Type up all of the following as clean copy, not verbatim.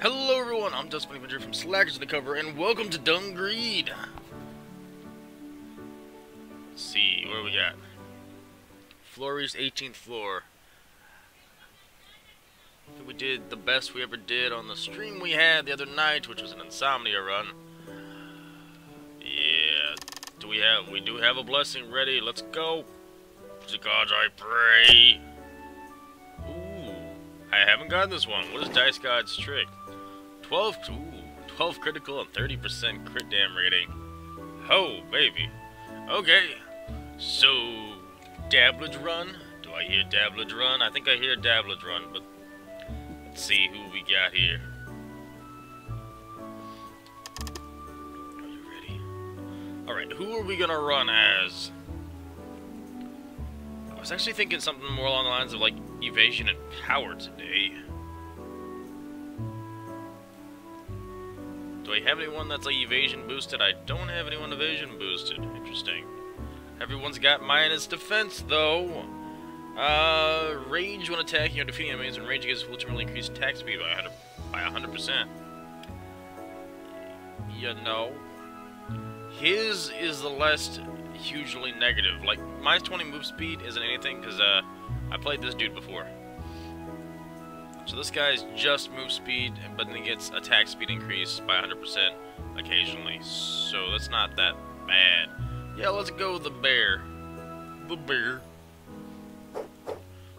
Hello everyone, I'm Dust Bunny Venger from Slackers of the Cover, and welcome to Dungreed! Let's see, what do we got? Florie's 18th floor. I think we did the best we ever did on the stream we had the other night, which was an Insomnia run. Yeah, we do have a blessing ready, let's go! To gods I pray! I haven't gotten this one. What is Dice God's trick? 12 critical and 30% crit damn rating. Ho, baby. Okay. So, Dablage Run. Do I hear Dablage Run? I think I hear Dablage Run, but let's see who we got here. Are you ready? Alright, who are we gonna run as? I was actually thinking something more along the lines of, like, evasion and power today. Do I have anyone that's, like, evasion boosted? I don't have anyone evasion boosted. Interesting. Everyone's got minus defense, though. Rage when attacking or defeating enemies, and rage against will generally increase attack speed by 100%. You know. His is the less hugely negative. Like, minus 20 move speed isn't anything, because, I played this dude before. So this guy's just move speed, but then he gets attack speed increased by 100% occasionally. So that's not that bad. Yeah, let's go with the bear. The bear.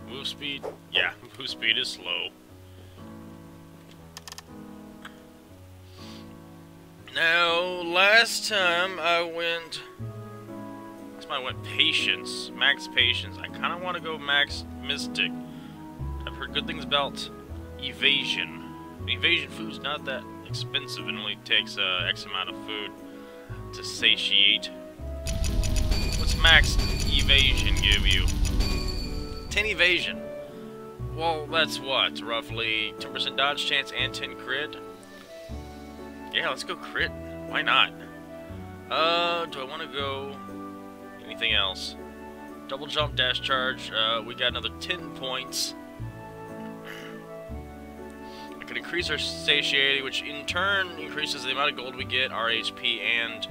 Move speed. Yeah, move speed is slow. Now, last time I went... I went patience, max patience. I kind of want to go max mystic. I've heard good things about evasion. Evasion food's not that expensive and only takes X amount of food to satiate. What's max evasion give you? 10 evasion. Well, that's what? Roughly 10% dodge chance and 10 crit? Yeah, let's go crit. Why not? Do I want to go... anything else? Double jump, dash charge, we got another 10 points. I could increase our satiety, which in turn increases the amount of gold we get, our HP, and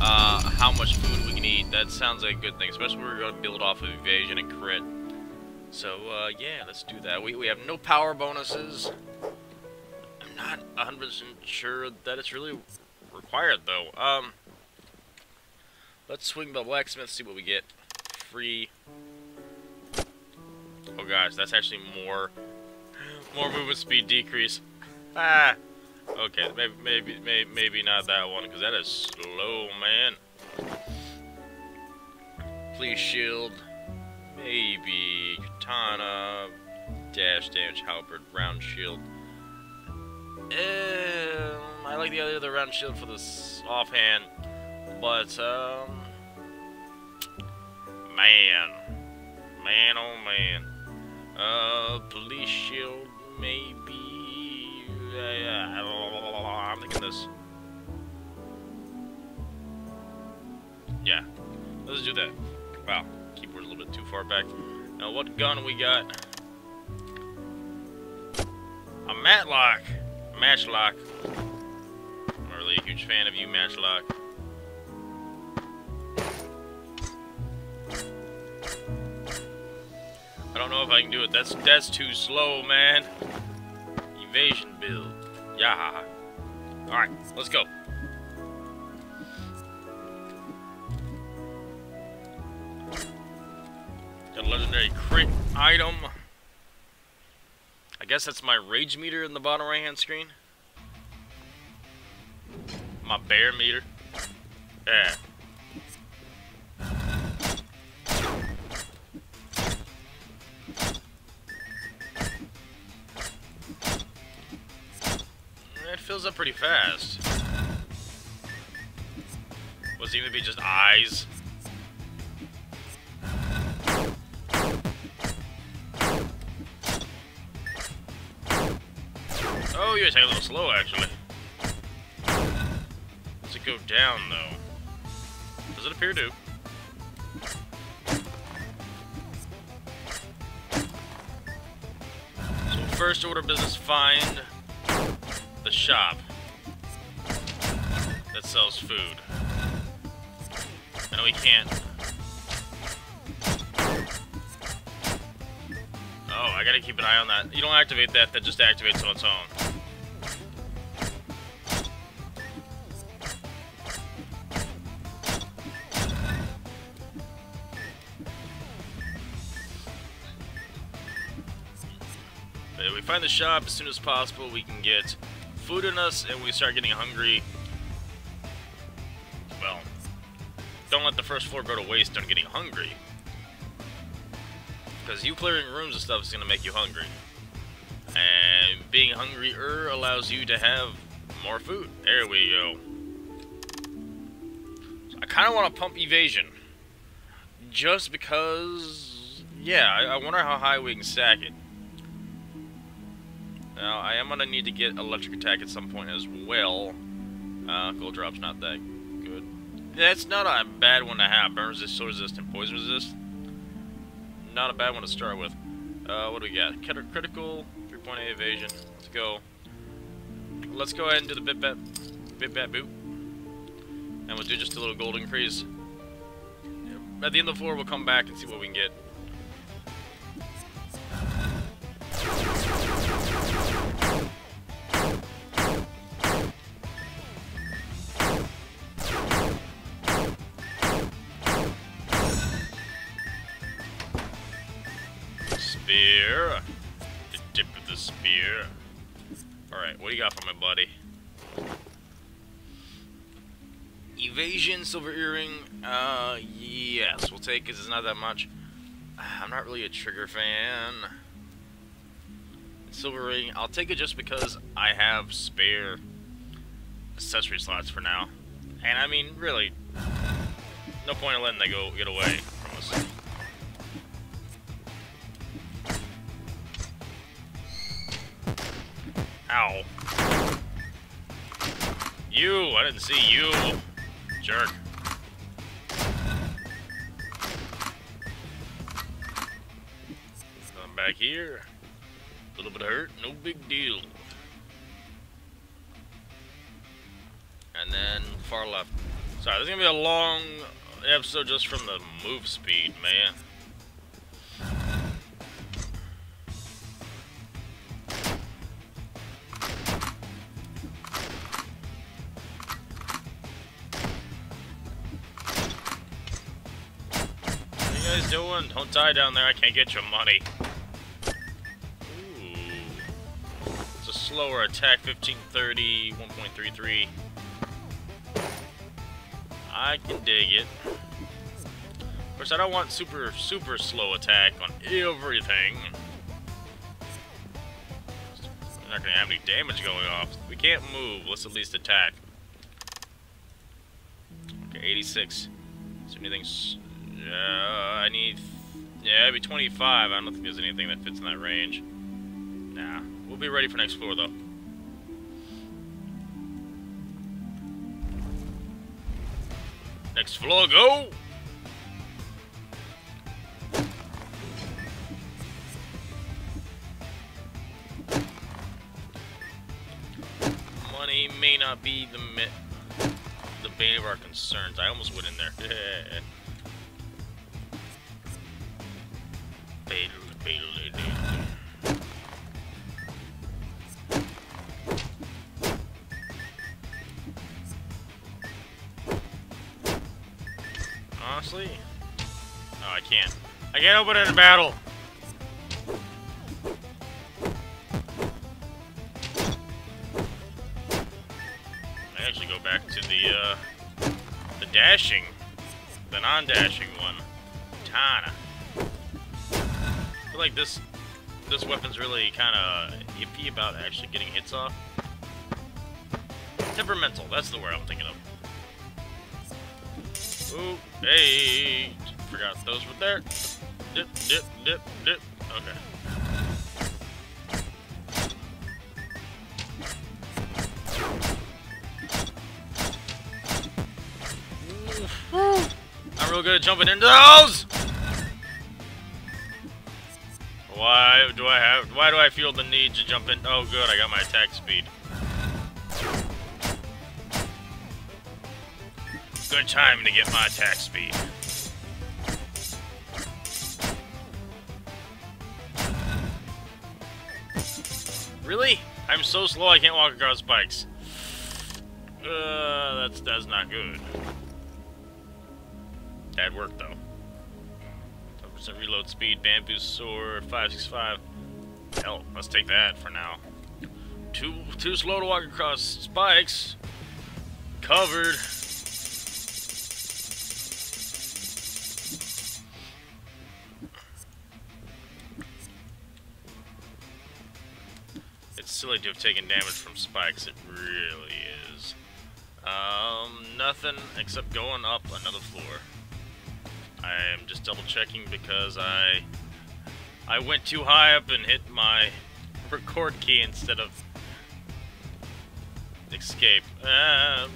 how much food we can eat. That sounds like a good thing, especially when we're going to build off of evasion and crit. So, yeah, let's do that. We have no power bonuses. I'm not 100% sure that it's really required, though. Let's swing the blacksmith, see what we get. Free. Oh gosh, that's actually more movement speed decrease. Ah. Okay, maybe not that one, because that is slow, man. Please shield. Maybe katana. Dash damage halberd. Round shield. I like the other round shield for this offhand, but man, oh man. Police shield, maybe. I'm thinking this. Yeah, let's do that. Wow, keyboard's a little bit too far back. Now, what gun we got? A matlock. Matchlock. I'm not really a huge fan of you, matchlock. I don't know if I can do it. That's too slow, man. Evasion build. Yeah. Alright, let's go. Got a legendary crit item. I guess that's my rage meter in the bottom right hand screen. My bear meter. Yeah. Fills up pretty fast. Was it even be just eyes? Oh, you're taking a little slow, actually. Does it go down, though? Does it appear to? So, first order of business, find the shop that sells food. And we can't... Oh, I gotta keep an eye on that. You don't activate that, that just activates on its own. Find the shop as soon as possible. We can get food in us, and we start getting hungry. Well, don't let the first floor go to waste on getting hungry, because you clearing rooms and stuff is gonna make you hungry, and being hungrier allows you to have more food. There we go. So I kind of want to pump evasion, just because. Yeah, I wonder how high we can stack it. Now, I am going to need to get electric attack at some point as well. Gold drop's not that good. That's not a bad one to have. Burn resist, soul resist, and poison resist. Not a bad one to start with. What do we got? Critical, 3.8 evasion. Let's go. Let's go ahead and do the bit bat boop. And we'll do just a little gold increase. At the end of the floor, we'll come back and see what we can get. Spear. The dip of the spear. Alright, what do you got for my buddy? Evasion, silver earring. Yes, we'll take it, it's not that much. I'm not really a trigger fan. Silver ring, I'll take it just because I have spare accessory slots for now. And I mean, really, no point in letting that go get away from us. Ow. You! I didn't see you! Jerk. Come back here. A little bit of hurt, no big deal. And then far left. Sorry, this is gonna be a long episode just from the move speed, man. Doing? Don't die down there, I can't get your money. Ooh. It's a slower attack, 1530, 1.33. I can dig it. Of course, I don't want super slow attack on everything. We're not gonna have any damage going off. We can't move, let's at least attack. Okay, 86. Is there anything... I need... Yeah, it'd be 25. I don't think there's anything that fits in that range. Nah. We'll be ready for next floor, though. Next floor, go! Money may not be the bane of our concerns. I almost went in there. Honestly, no, I can't. I can't open it in battle. I actually go back to the dashing, the non-dashing one, Tana. Like this weapon's really kind of iffy about actually getting hits off. Temperamental, that's the word I'm thinking of. Ooh, hey, forgot those were there. Dip, dip, dip, dip. Okay. Not real good at jumping into those. Why do I feel the need to jump in? Oh, good, I got my attack speed. good time to get my attack speed. Really? I'm so slow I can't walk across bikes. That's not good. That worked though. 10% reload speed, bamboo sword, 565. Hell, let's take that for now. Too slow to walk across spikes. Covered. It's silly to have taken damage from spikes, it really is. Nothing except going up another floor. I'm just double checking because I went too high up and hit my record key instead of escape. Ow.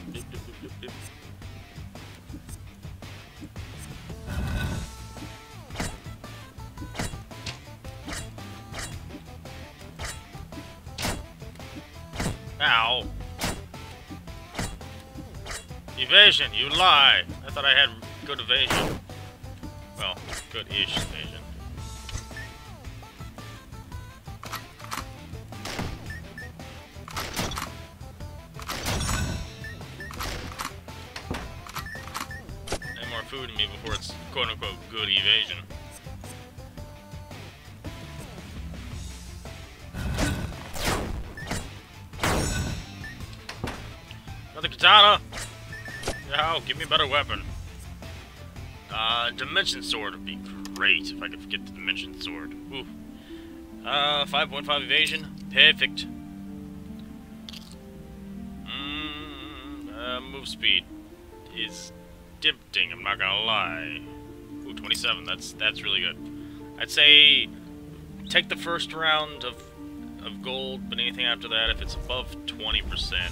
Evasion, you lie. I thought I had good evasion. Well, good-ish evasion. Need more food in me before it's quote-unquote good evasion. Another katana! No, give me a better weapon. Dimension Sword would be great if I could get the Dimension Sword. Ooh. 5.5 evasion. Perfect. Move speed is dipping, I'm not gonna lie. Ooh, 27. That's really good. I'd say take the first round of gold, but anything after that, if it's above 20%.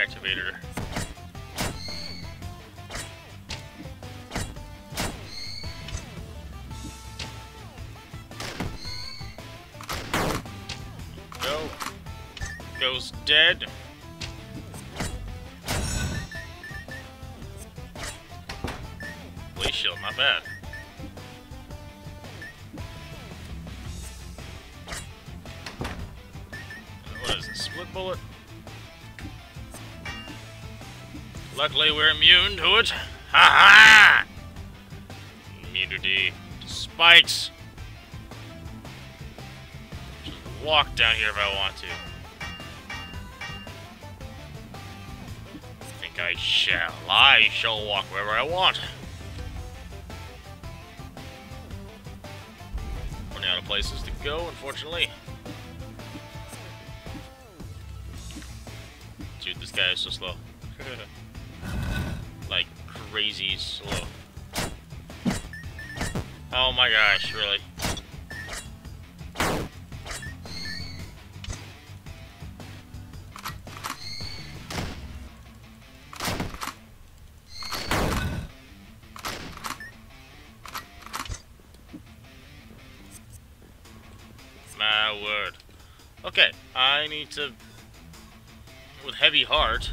Activator. Go. Goes dead. Blaze shield, not bad. What is this? Split bullet? Luckily, we're immune to it. Ha ha! Immunity to spikes. Just walk down here if I want to. I think I shall. I shall walk wherever I want. Running out of places to go, unfortunately. Dude, this guy is so slow. Like crazy slow. Oh my gosh, really? My word. Okay, I need to, with heavy heart,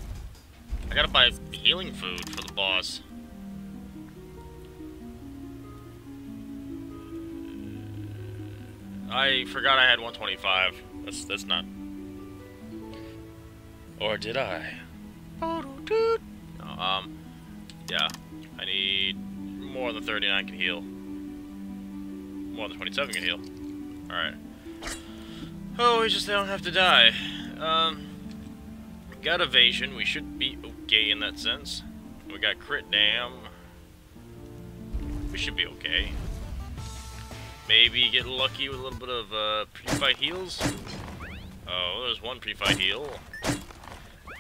I gotta buy healing food for the boss. I forgot I had 125. That's not. Or did I? No, yeah. I need more than 39 can heal. More than 27 can heal. All right. Oh, we just don't have to die. We got evasion. We should be okay in that sense. We got crit damn. We should be okay. Maybe get lucky with a little bit of pre-fight heals. Oh, there's one pre-fight heal.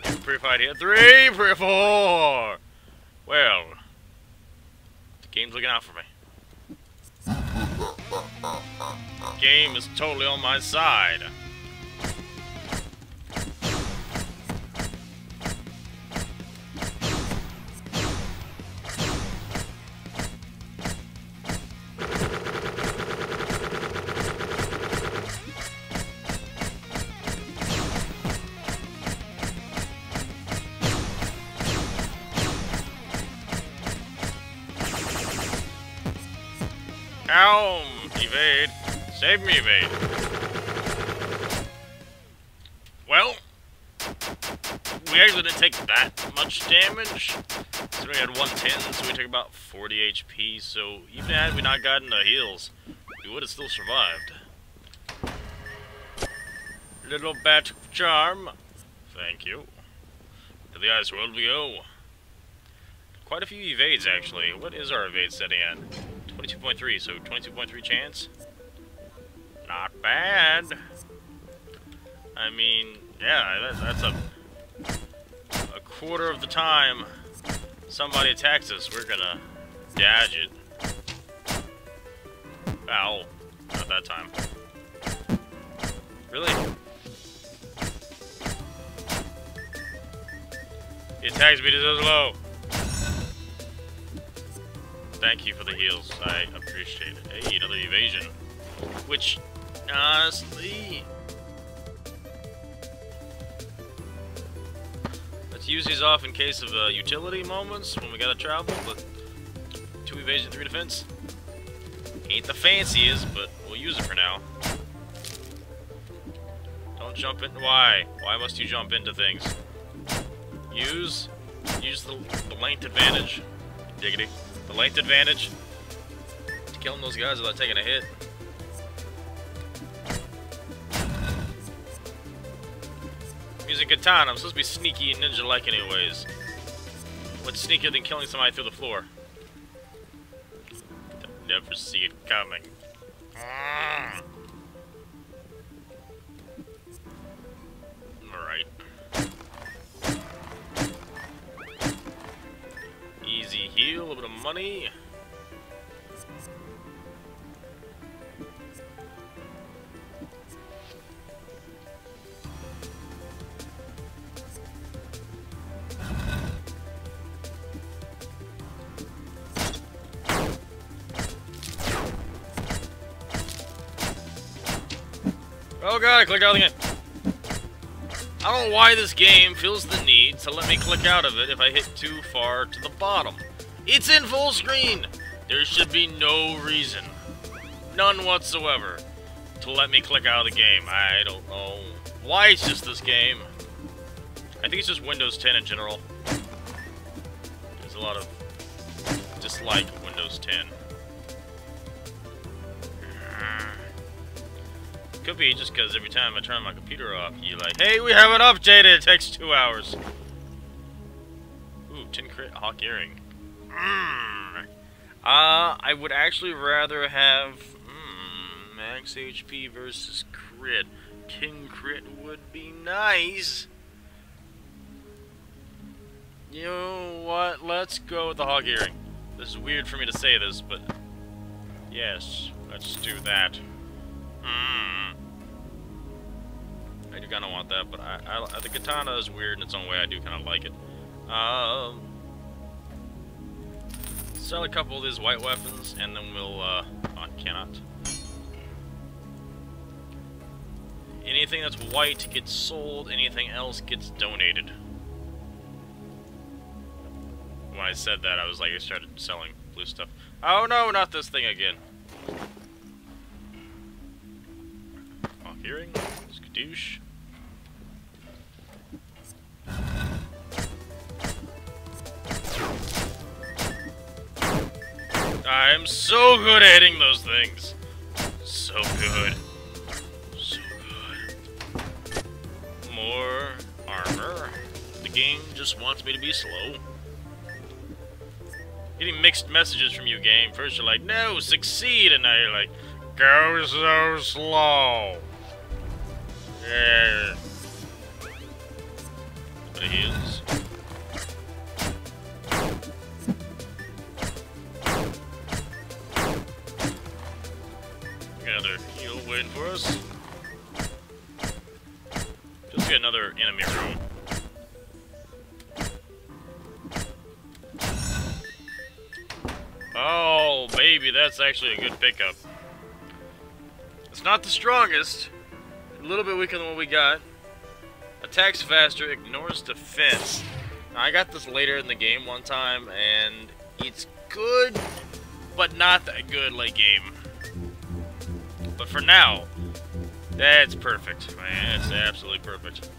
Two pre-fight heal. Three pre-four! Well, the game's looking out for me. The game is totally on my side. Ow! Evade. Save me, evade. Well, we actually didn't take that much damage. So we had 110, so we took about 40 HP. So even had we not gotten the heals, we would have still survived. Little bat charm. Thank you. To the ice world we go. Quite a few evades, actually. What is our evade setting at? 22.3, so 22.3 chance. Not bad. I mean, yeah, that's a quarter of the time somebody attacks us, we're gonna dodge it. Ow. Not that time. Really? He attacks me to those low. Thank you for the heals. I appreciate it. Hey, another evasion. Which, honestly... let's use these off in case of utility moments when we gotta travel, but... 2 evasion, 3 defense. Ain't the fanciest, but we'll use it for now. Don't jump in. Why? Why must you jump into things? Use the length advantage. Diggity. The length advantage. Killing those guys without taking a hit. Using katana. I'm supposed to be sneaky and ninja-like anyways. What's sneakier than killing somebody through the floor? They'll never see it coming. Heal, a little bit of money. Oh god, I clicked out again. I don't know why this game feels the need to let me click out of it if I hit too far to the bottom. It's in full screen! There should be no reason, none whatsoever, to let me click out of the game. I don't know why it's just this game. I think it's just Windows 10 in general. There's a lot of dislike of Windows 10. Could be just because every time I turn my computer off, you're like, hey, we haven't updated, it takes 2 hours. Ooh, 10 crit, hawk earring. I would actually rather have max HP versus crit. 10 crit would be nice. You know what? Let's go with the hog earring. This is weird for me to say this, but yes, let's do that. I do kind of want that, but I the katana is weird in its own way. I do kind of like it. Sell a couple of these white weapons, and then we'll, cannot. Anything that's white gets sold, anything else gets donated. When I said that, I was like, I started selling blue stuff. Oh no, not this thing again. Off hearing, skadoosh. I'm so good at hitting those things. So good. So good. More armor. The game just wants me to be slow. Getting mixed messages from you, game. First you're like, no, succeed, and now you're like, go so slow. Yeah. But it heals. Another heal waiting for us. Just get another enemy room. Oh, baby, that's actually a good pickup. It's not the strongest. A little bit weaker than what we got. Attacks faster, ignores defense. Now, I got this later in the game one time, and it's good, but not that good late game. But for now, that's perfect. Man, that's absolutely perfect.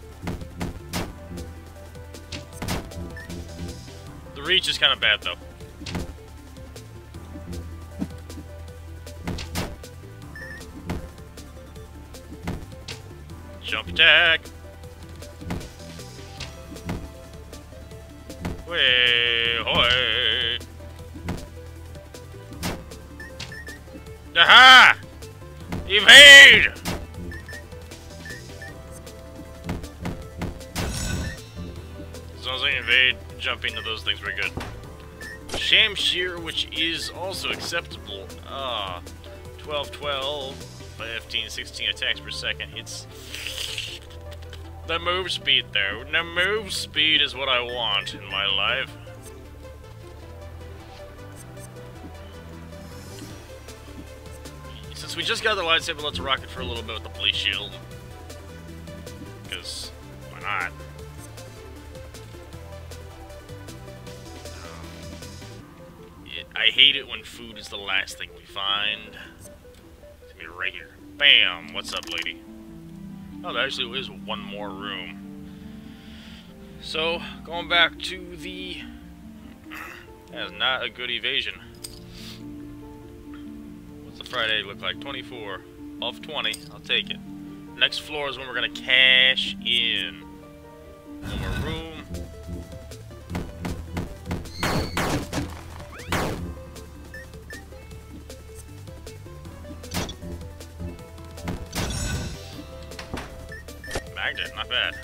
The reach is kind of bad, though. Jump attack! Way, hoy! Aha! Evade! As long as I evade, jumping into those things, we're good. Shamshir, which is also acceptable. 12, 15, 16 attacks per second. It's the move speed though. The move speed is what I want in my life. Since we just got the lightsaber, let's rock it for a little bit with the police shield. Because, why not? I hate it when food is the last thing we find. It's gonna be right here. Bam! What's up, lady? Oh, there actually is one more room. So, going back to the... That is not a good evasion. What's the Friday look like? 24. Off 20. I'll take it. Next floor is when we're going to cash in. One more room. Not bad.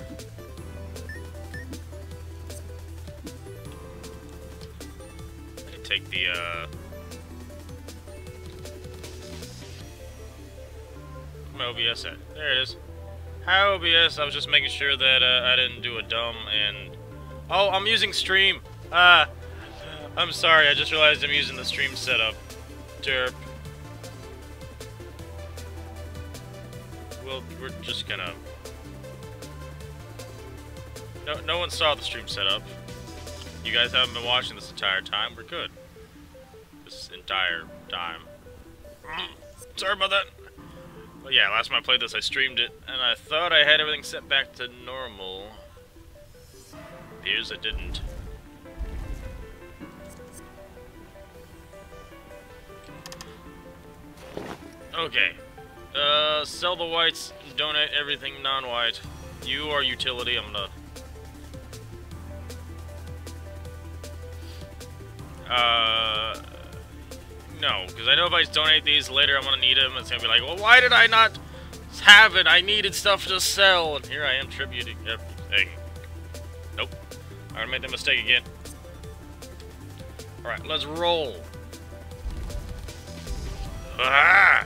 I can take the, my OBS at? There it is. Hi, OBS. I was just making sure that I didn't do a dumb and... Oh, I'm using stream! I'm sorry, I just realized I'm using the stream setup. Derp. Well, we're just gonna... No one saw the stream setup. You guys haven't been watching this entire time. We're good. This entire time. Sorry about that. But yeah, last time I played this, I streamed it, and I thought I had everything set back to normal. Appears I didn't. Okay. Sell the whites, donate everything non-white. You are utility, I'm gonna... no, because I know if I donate these later, I'm gonna need them. It's gonna be like, well, why did I not have it? I needed stuff to sell, and here I am tributing everything. Nope, I'm gonna make that mistake again. All right, let's roll. Ah! I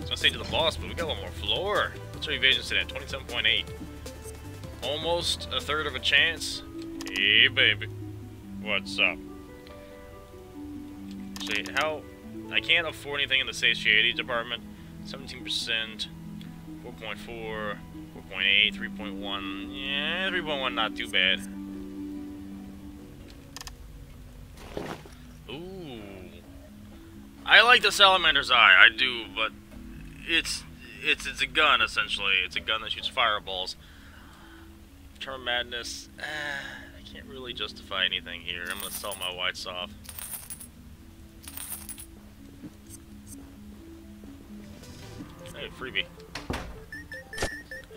was gonna say to the boss, but we got one more floor. What's our evasion today? 27.8. Almost a third of a chance. Hey baby, what's up? See how I can't afford anything in the satiety department. 17%, 4.4, 4.8, 3.1. Yeah, 3.1, not too bad. Ooh, I like the Salamander's Eye, I do, but it's a gun essentially. It's a gun that shoots fireballs. Term madness. I can't really justify anything here. I'm gonna sell my whites off. Hey, freebie.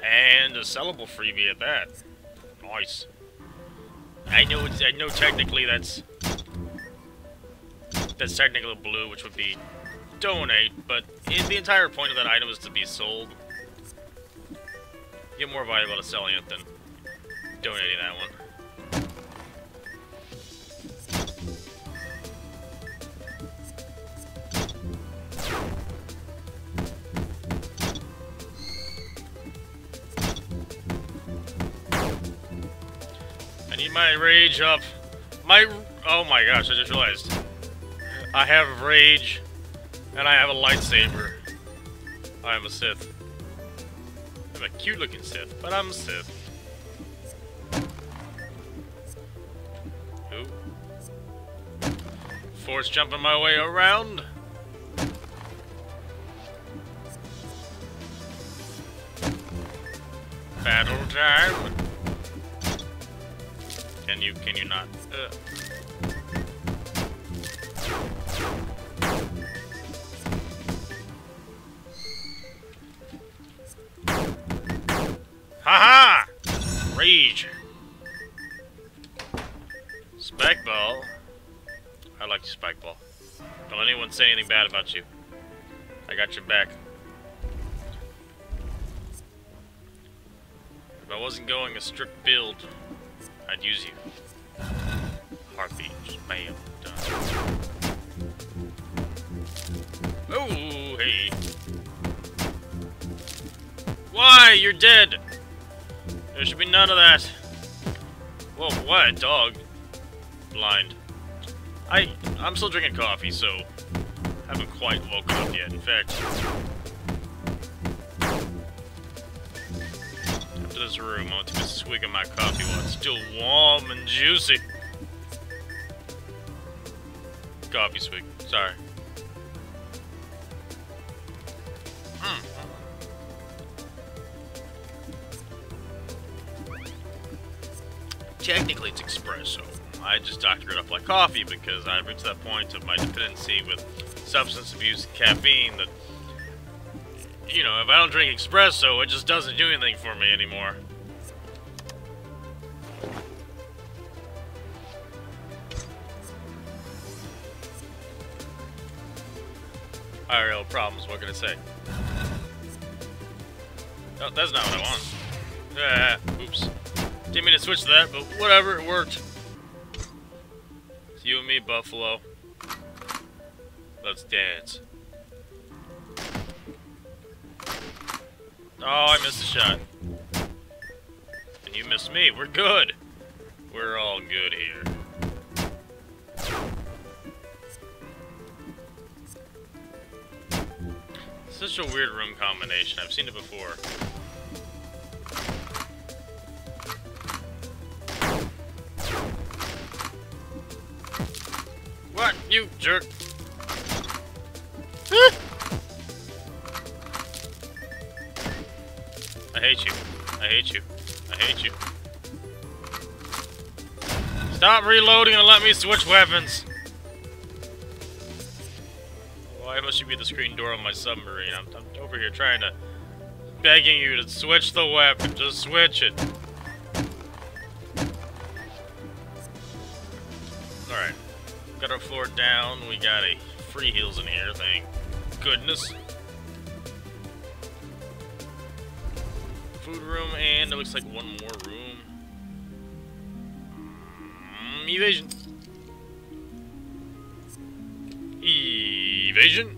And a sellable freebie at that. Nice. I know technically that's technically blue, which would be donate, but the entire point of that item is to be sold. Get more value out of selling it than donating that one. I need my rage up. Oh my gosh, I just realized. I have rage, and I have a lightsaber. I am a Sith. I'm a cute looking Sith, but I'm a Sith. Force jumping my way around. Battle time. Can you not? Ha ha! Rage. Spike ball. I like you, spike ball. Don't let anyone say anything bad about you. I got your back. If I wasn't going a strict build, I'd use you. Heartbeat, bam, done. Oh, hey. Why? You're dead. There should be none of that. Whoa, what? Dog. Blind. I'm still drinking coffee, so I haven't quite woken up yet. In fact, after this room, I'll take a swig of my coffee while it's still warm and juicy. Coffee swig. Sorry. Technically, it's espresso. I just doctor it up like coffee because I've reached that point of my dependency with substance abuse and caffeine that, you know, if I don't drink espresso, it just doesn't do anything for me anymore. IRL problems, what can I say? Oh, that's not what I want. Oops. Didn't mean to switch to that, but whatever, it worked. You and me, Buffalo. Let's dance. Oh, I missed a shot. And you missed me. We're good. We're all good here. Such a weird room combination. I've seen it before. What, you jerk? I hate you. I hate you. I hate you. Stop reloading and let me switch weapons. Why must you be the screen door on my submarine? I'm over here trying to... begging you to switch the weapon. Just switch it. Alright. Got our floor down, we got a free heals in here, thank goodness. Food room, and it looks like one more room. Evasion. Evasion.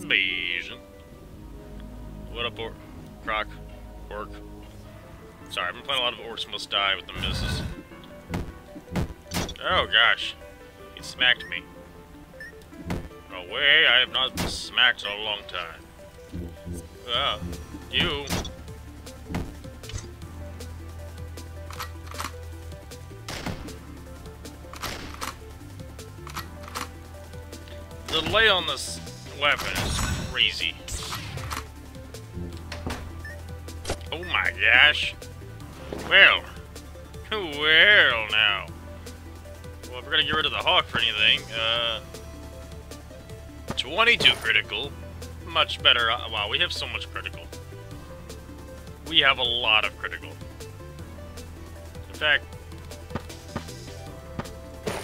Evasion. What up, Orc? Croc? Orc? Sorry, I've been playing a lot of Orcs Must Die with the misses. Oh gosh. Smacked me. No way, I have not been smacked in a long time. Ah, you. The delay on this weapon is crazy. Oh my gosh. Well now. Well, if we're gonna get rid of the hawk for anything, 22 critical. Much better. Wow, we have so much critical. We have a lot of critical. In fact,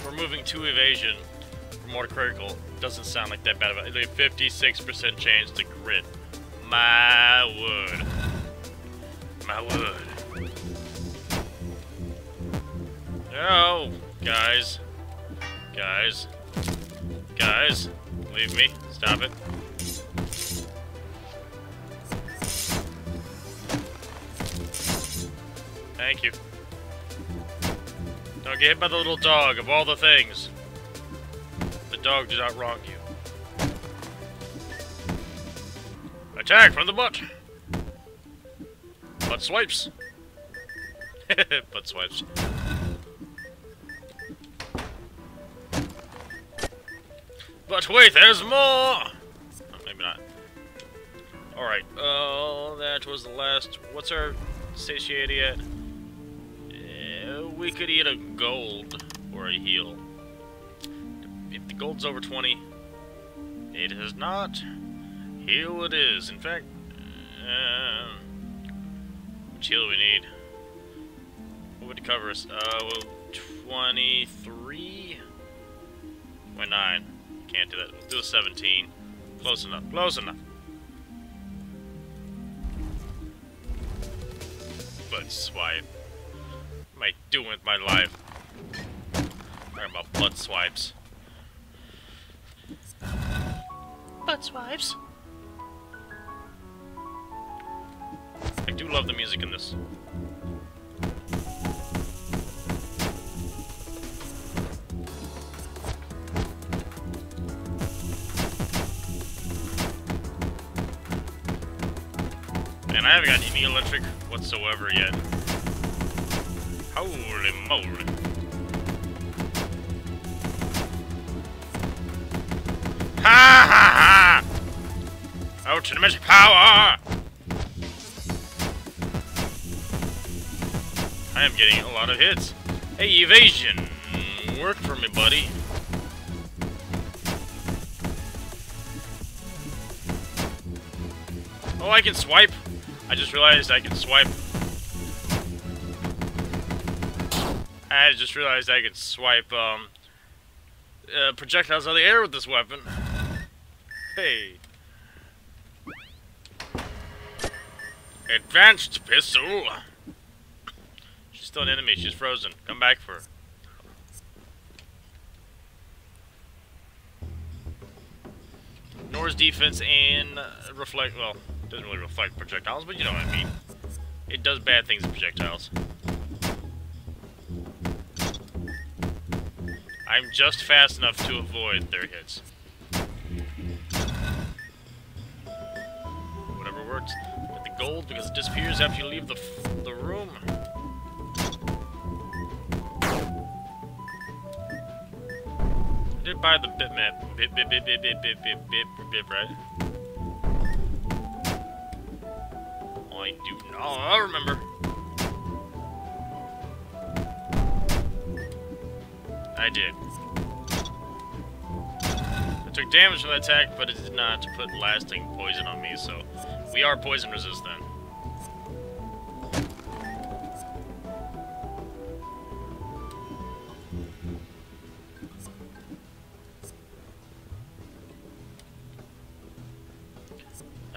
we're moving to evasion for more critical. Doesn't sound like that bad of a 56% chance to crit. My word. My word. No! Guys, leave me. Stop it. Thank you. Don't get hit by the little dog, of all the things. The dog did not wrong you. Attack from the butt! Butt swipes! Butt swipes. But wait, there's more! Oh, maybe not. Alright, that was the last... What's our satiated yet? We could eat a gold or a heal. If the gold's over 20, it is not. Heal it is. In fact, which heal do we need? What would cover us? Well, 23? 29. Can't do that. Let's do a 17. Close enough. Close enough. Blood swipe. What am I doing with my life? Talking about blood swipes. Blood swipes. I do love the music in this. And I haven't gotten any electric whatsoever yet. Holy moly. Ha ha ha! Out to the magic power! I am getting a lot of hits. Hey, evasion! Work for me, buddy. Oh, I can swipe. I just realized I can swipe. I just realized I can swipe projectiles out of the air with this weapon. Hey. Advanced pistol. She's still an enemy. She's frozen. Come back for her. Ignores defense and reflect. Well, doesn't really reflect projectiles, but you know what I mean. It does bad things to projectiles. I'm just fast enough to avoid their hits. Whatever works. Get the gold because it disappears after you leave the room. I did buy the bitmap. Bit, right? I do not. I remember. I did. I took damage from the attack, but it did not put lasting poison on me, so we are poison resistant.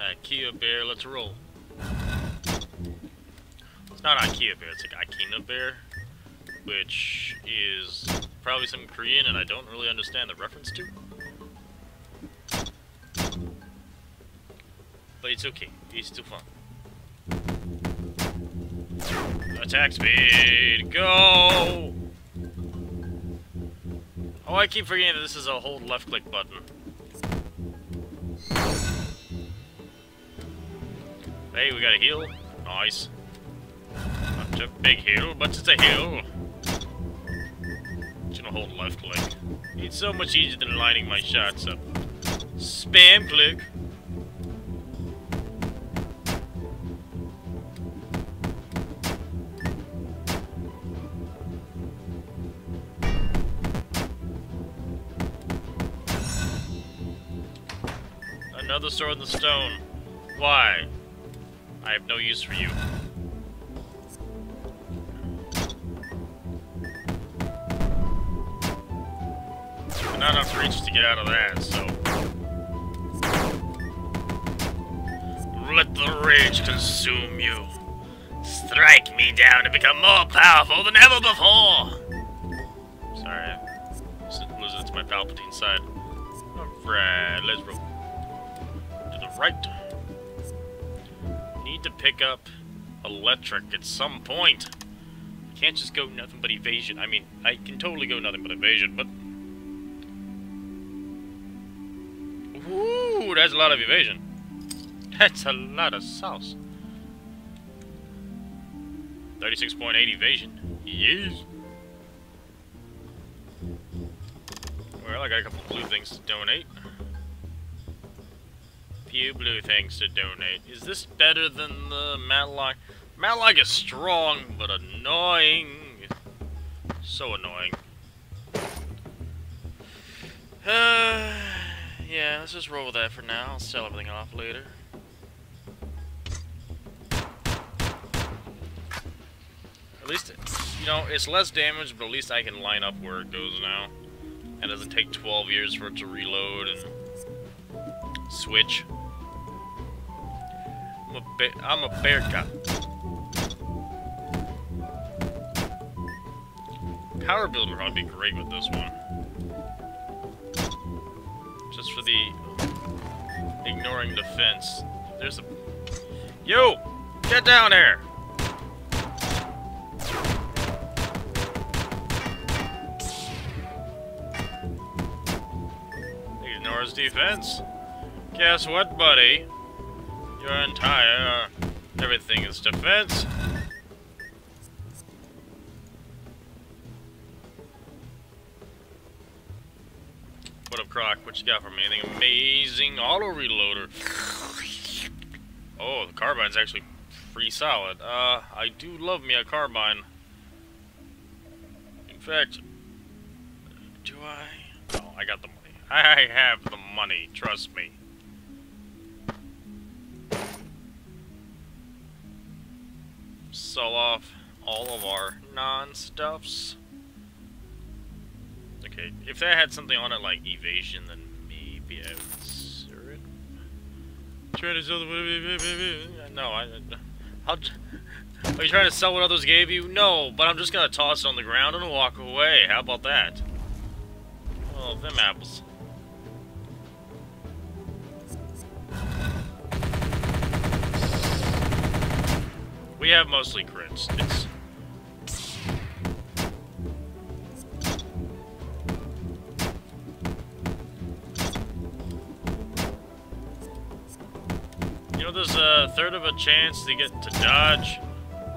Ikea Bear, let's roll. Not Ikea Bear, it's like Akina Bear, which is probably some Korean and I don't really understand the reference to. But it's okay, it's too fun. Attack speed, go! Oh, I keep forgetting that this is a hold left click button. Hey, we got a heal. Nice. It's a big hill, but it's a hill. It's gonna hold left click. It's so much easier than lining my shots up. Spam click. Another sword in the stone. Why? I have no use for you. Not enough reach to get out of that, so let the rage consume you. Strike me down and become more powerful than ever before. Sorry, I'm losing it to my Palpatine side. Alright, let's roll to the right. Need to pick up electric at some point. Can't just go nothing but evasion. I mean, I can totally go nothing but evasion, but. Ooh, that's a lot of evasion. That's a lot of sauce. 36.8 evasion. Yes. Well, I got a couple of blue things to donate. Few blue things to donate. Is this better than the Matlock? Matlock is strong, but annoying. So annoying. Yeah, let's just roll with that for now. I'll sell everything off later. At least, you know, it's less damage, but at least I can line up where it goes now. And it doesn't take 12 years for it to reload and switch. I'm a bear guy. Power build would probably be great with this one. Just for the ignoring the fence. There's a... Yo! Get down there! Ignores defense. Guess what, buddy? Your entire... everything is defense. What up, Croc? What you got for me? Anything amazing? Auto reloader. Oh, the carbine's actually pretty solid. I do love me a carbine. In fact, do I? Oh, I got the money. I have the money. Trust me. Sell off all of our non-stuffs. Okay, if that had something on it like evasion, then maybe I would sell it. Try to sell the... No, are you trying to sell what others gave you? No, but I'm just gonna toss it on the ground and walk away. How about that? Oh, them apples. We have mostly crits. It's... You know, there's a third of a chance to get to dodge.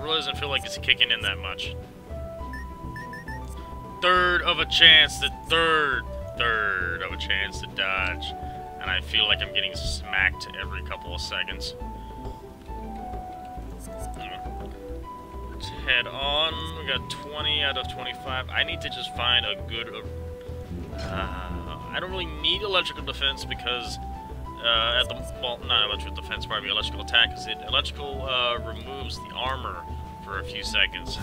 Really doesn't feel like it's kicking in that much. Third of a chance to third of a chance to dodge. And I feel like I'm getting smacked every couple of seconds. Head on. We got 20 out of 25. I need to just find a good... I don't really need electrical defense because... at the... Well, not electrical defense, probably electrical attack. Because electrical removes the armor for a few seconds.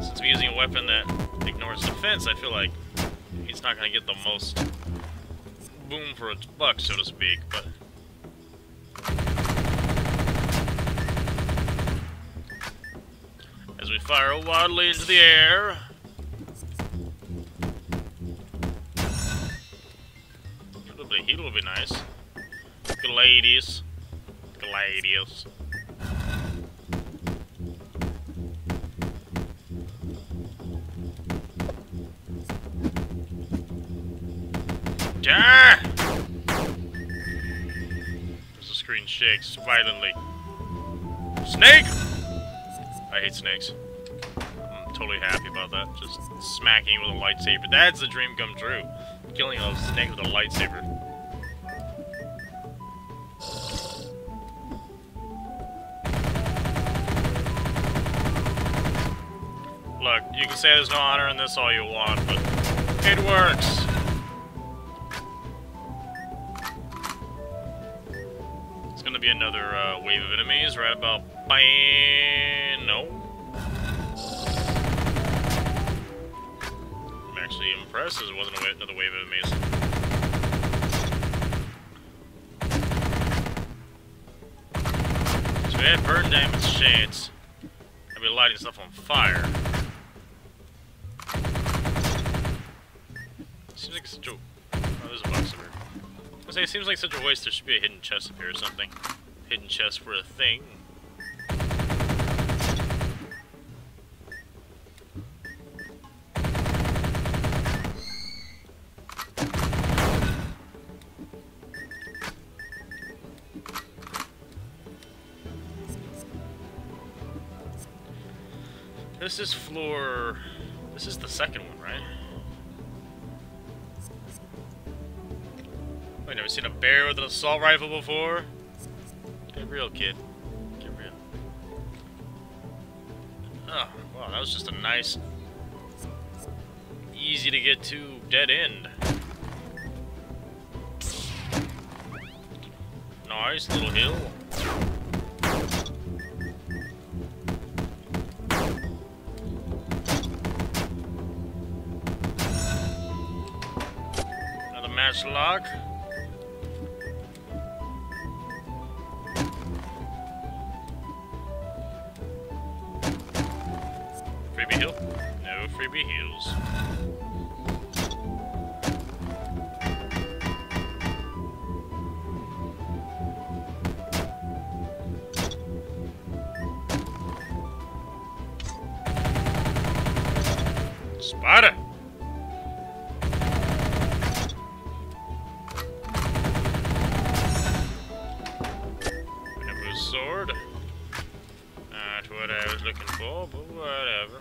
Since I'm using a weapon that ignores defense, I feel like it's not going to get the most boom for its buck, so to speak. But... as we fire wildly into the air. A little bit of heat will be nice. Gladius. Gladius. Dah! As the screen shakes violently. Snake! I hate snakes. I'm totally happy about that. Just smacking with a lightsaber. That's a dream come true. Killing a snake with a lightsaber. Look, you can say there's no honor in this all you want, but it works! It's gonna be another wave of enemies right about... Bang! No. I'm actually impressed as it wasn't another wave of enemies. So we had burn damage chance. I'd be lighting stuff on fire. Seems like such a... Oh, there's a box over here. I was saying, it seems like such a waste. There should be a hidden chest up here or something. Hidden chest for a thing. This is floor... This is the second one, right? I've never seen a bear with an assault rifle before. Get real, kid. Get real. Oh, wow, that was just a nice, easy to get to dead end. Nice little hill. Another matchlock. Freebie hill? No freebie hills. Spider! Another sword. Not what I was looking for, but whatever.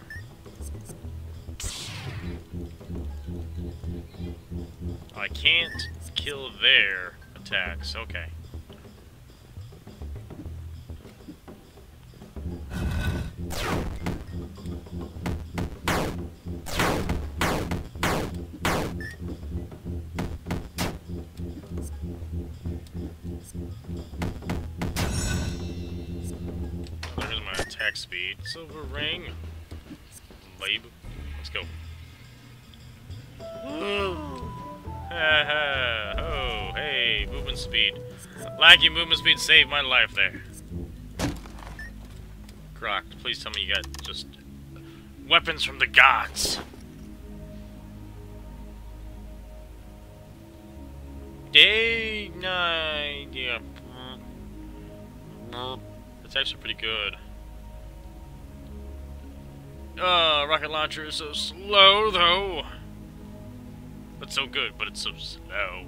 I can't kill their attacks. Okay. There's my attack speed. Silver ring. Lab. Let's go. Oh, hey, movement speed. Laggy movement speed saved my life there. Croc, please tell me you got just weapons from the gods. Day 9. Yeah. That's actually pretty good. Oh, rocket launcher is so slow, though. But so good, but it's so slow.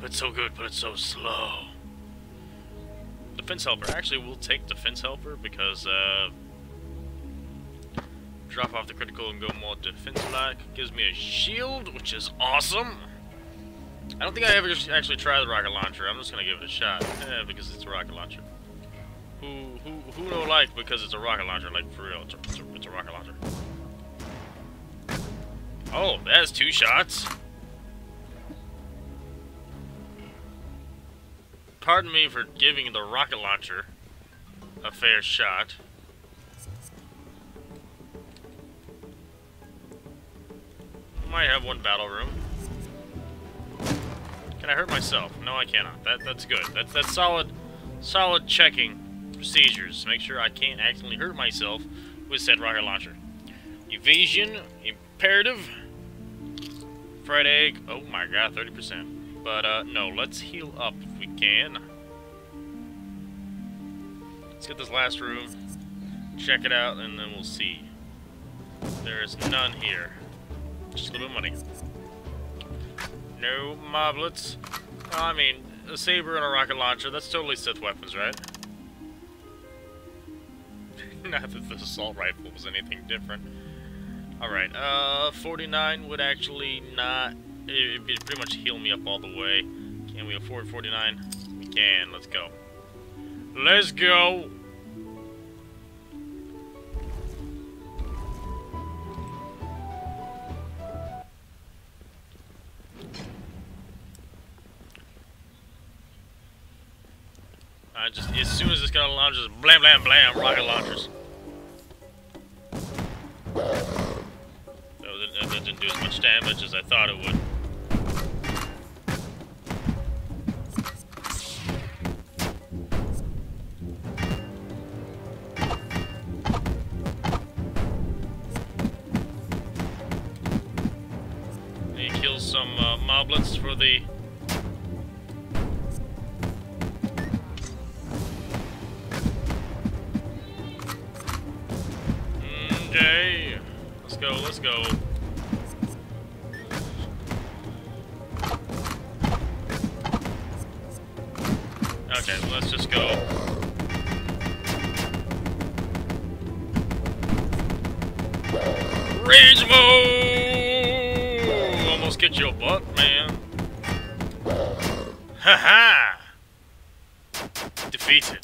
But so good, but it's so slow. Defense helper. Actually, we'll take defense helper because, drop off the critical and go more defense lock. Gives me a shield, which is awesome. I don't think I ever actually tried the rocket launcher. I'm just gonna give it a shot, because it's a rocket launcher. Who don't like because it's a rocket launcher? Like for real, it's a rocket launcher. Oh, that's 2 shots. Pardon me for giving the rocket launcher a fair shot. Might have one battle room. Can I hurt myself? No, I cannot. That's good. That's solid checking procedures. Make sure I can't accidentally hurt myself with said rocket launcher. Evasion, imperative, fried egg. Oh my god, 30%. But no, let's heal up if we can. Let's get this last room, check it out, and then we'll see. There is none here. Just a little bit of money. No moblets. I mean, a saber and a rocket launcher, that's totally Sith weapons, right? Not that the assault rifle was anything different. Alright, 49 would actually not... It'd pretty much heal me up all the way. Can we afford 49? We can, let's go. Let's go! I just, as soon as this got a launcher, just blam, blam, blam, rocket launchers. That didn't do as much damage as I thought it would. Need to kill some moblets for the... Okay, let's go, let's go. Okay, let's just go. Rage mode! Almost get your butt, man. Haha! Defeated.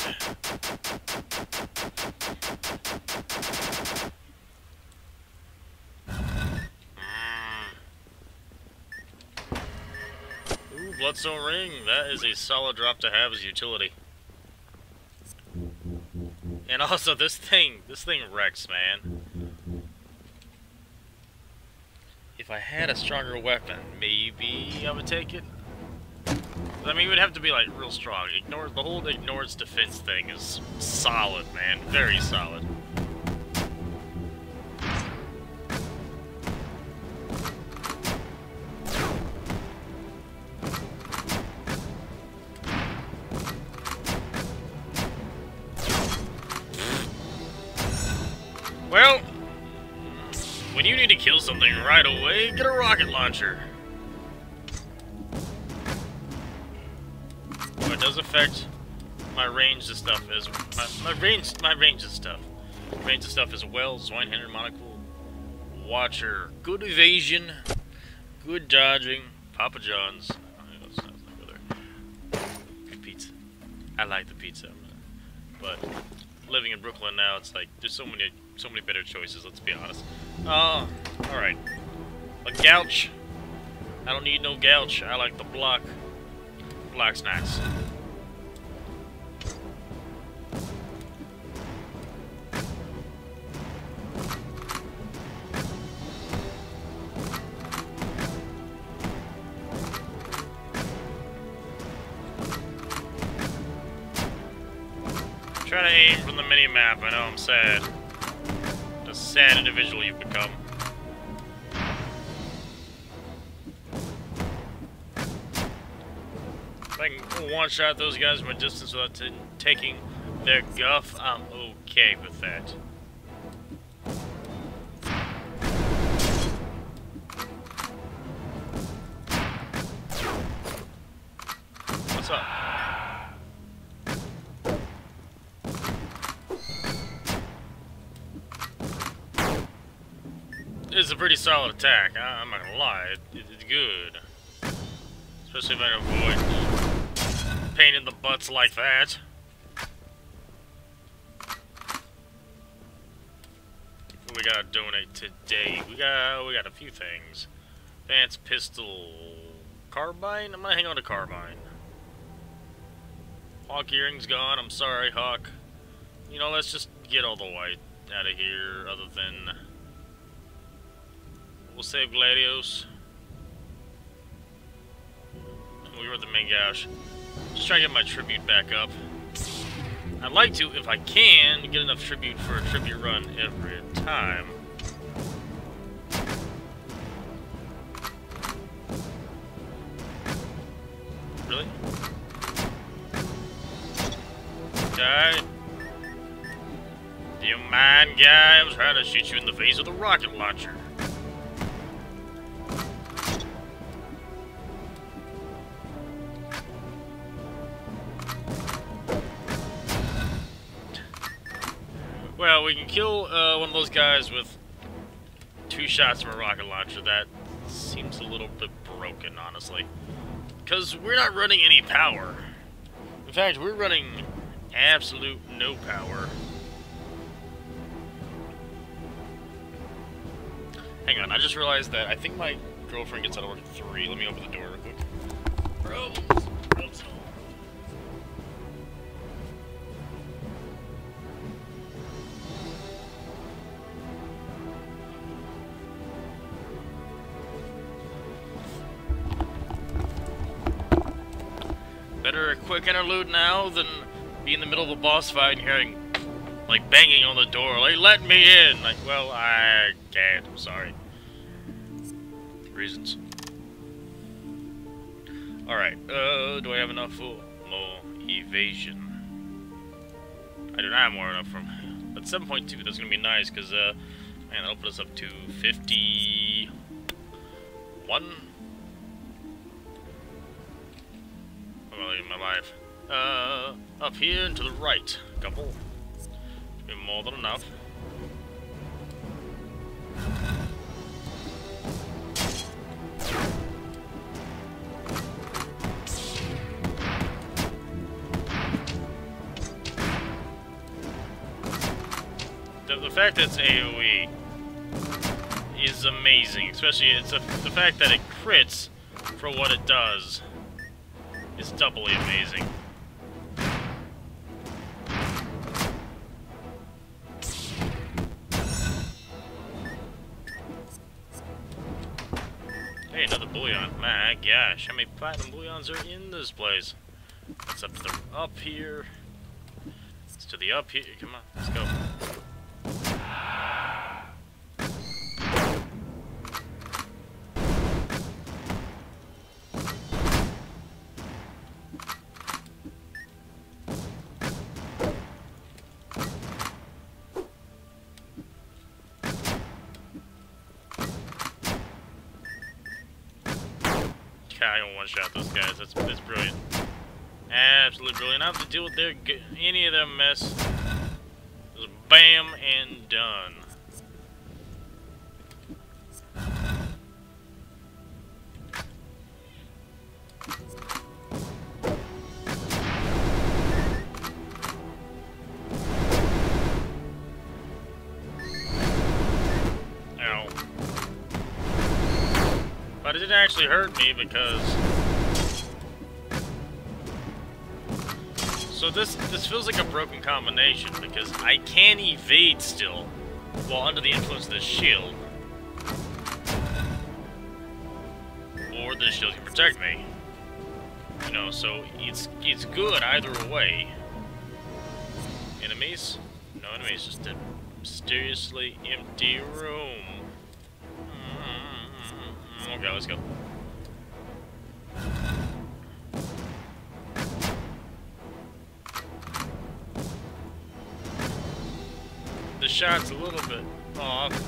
Bloodstone Ring. That is a solid drop to have as utility. And also, this thing wrecks, man. If I had a stronger weapon, maybe I would take it. I mean, it would have to be, like, real strong. The whole ignores defense thing is solid, man. Very solid. Well, when you need to kill something right away, get a rocket launcher. Well, it does affect my range of stuff as my range of stuff as well. Zweinhander Monocle, Watcher, good evasion, good dodging. Papa John's. Good pizza. I like the pizza, but living in Brooklyn now, it's like there's so many better choices, let's be honest. Alright. A gouge. I don't need no gouge. I like the block. Block's nice. I'm trying to aim from the mini-map, I know I'm sad. A sad individual you've become. If I can one-shot those guys from a distance without taking their guff, I'm okay with that. What's up? It's a pretty solid attack, I'm not gonna lie, it's good. Especially if I can avoid pain in the butts like that. What we gotta donate today? We got a few things. Advanced pistol, carbine? I'm gonna hang on to carbine. Hawk earring's gone, I'm sorry, Hawk. You know, let's just get all the white out of here other than... We'll save Gladios. We were the main gosh. Just trying to get my tribute back up. I'd like to, if I can, get enough tribute for a tribute run every time. Really? Die. Do you mind, guy? I was trying to shoot you in the face with a rocket launcher. Well, we can kill one of those guys with 2 shots from a rocket launcher. That seems a little bit broken, honestly. Because we're not running any power. In fact, we're running absolute no power. Hang on, I just realized that I think my girlfriend gets out of work at 3. Let me open the door real quick. Bro! Better a quick interlude now than be in the middle of a boss fight and hearing, like, banging on the door, like, let me in! Like, well, I can't, I'm sorry. Reasons. Alright, do I have enough for more evasion? I do not have more enough for him. But 7.2, that's gonna be nice, because, man, that'll put us up to 51? In my life. Up here and to the right. Couple. Be more than enough. The fact that it's AoE is amazing, especially the fact that it crits for what it does. is doubly amazing. Hey, another bullion. My gosh, how many platinum bullions are in this place? It's up to the up here. It's to the up here. Come on, let's go. I don't one-shot those guys. That's brilliant. Absolutely brilliant. I don't have to deal with any of their mess. Just bam and done. But it didn't actually hurt me because... So this feels like a broken combination because I can evade still while under the influence of this shield. Or this shield can protect me. You know, so it's good either way. Enemies? No enemies, just a mysteriously empty room. Okay, let's go. The shot's a little bit off.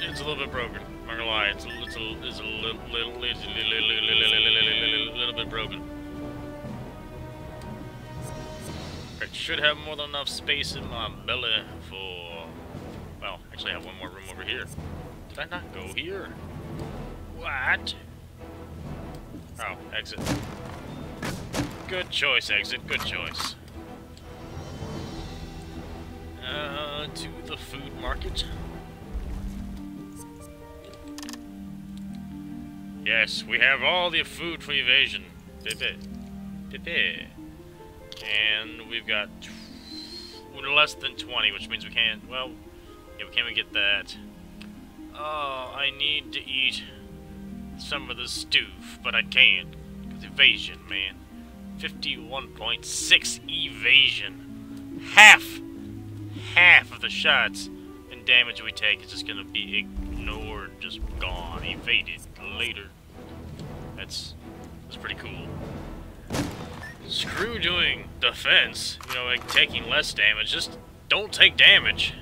A little bit broken. I'm not gonna lie, it's a little bit broken. I should have more than enough space in my belly for. Well, actually, I have one more room over here. Did I not go here? What? Oh, exit. Good choice, exit. Good choice. To the food market. Yes, we have all the food for evasion. Pepe. Pepe. And we've got less than 20, which means we can't. Well, yeah, we can't even get that. Oh, I need to eat some of the stew, but I can't. Because evasion, man. 51.6 evasion. Half of the shots and damage we take is just going to be ignored, just gone, evaded later. That's pretty cool. Screw doing defense, you know, like taking less damage. Just don't take damage.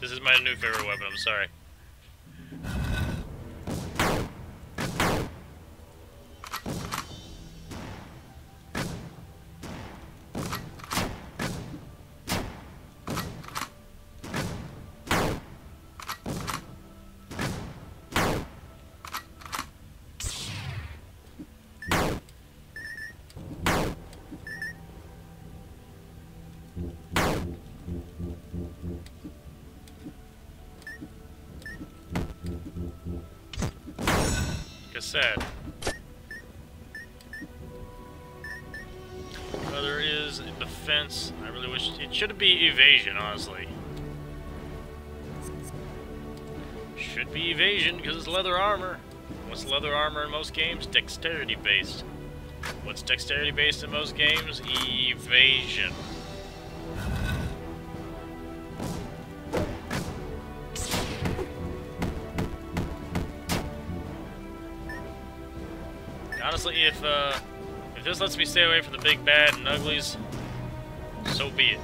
This is my new favorite weapon, I'm sorry. Sad. There is defense. I really wish it should be evasion, honestly. Should be evasion because it's leather armor. What's leather armor in most games? Dexterity based. What's dexterity based in most games? Evasion. Honestly, if this lets me stay away from the big bad and uglies, so be it.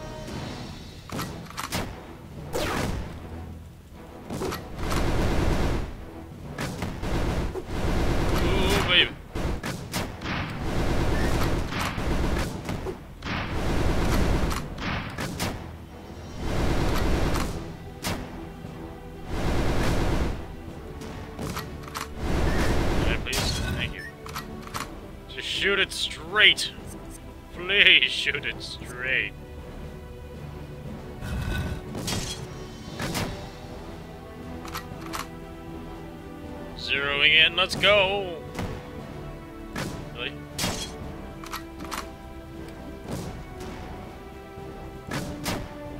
Ooh, baby. shoot it straight. Please shoot it straight. Zeroing in, let's go. Really?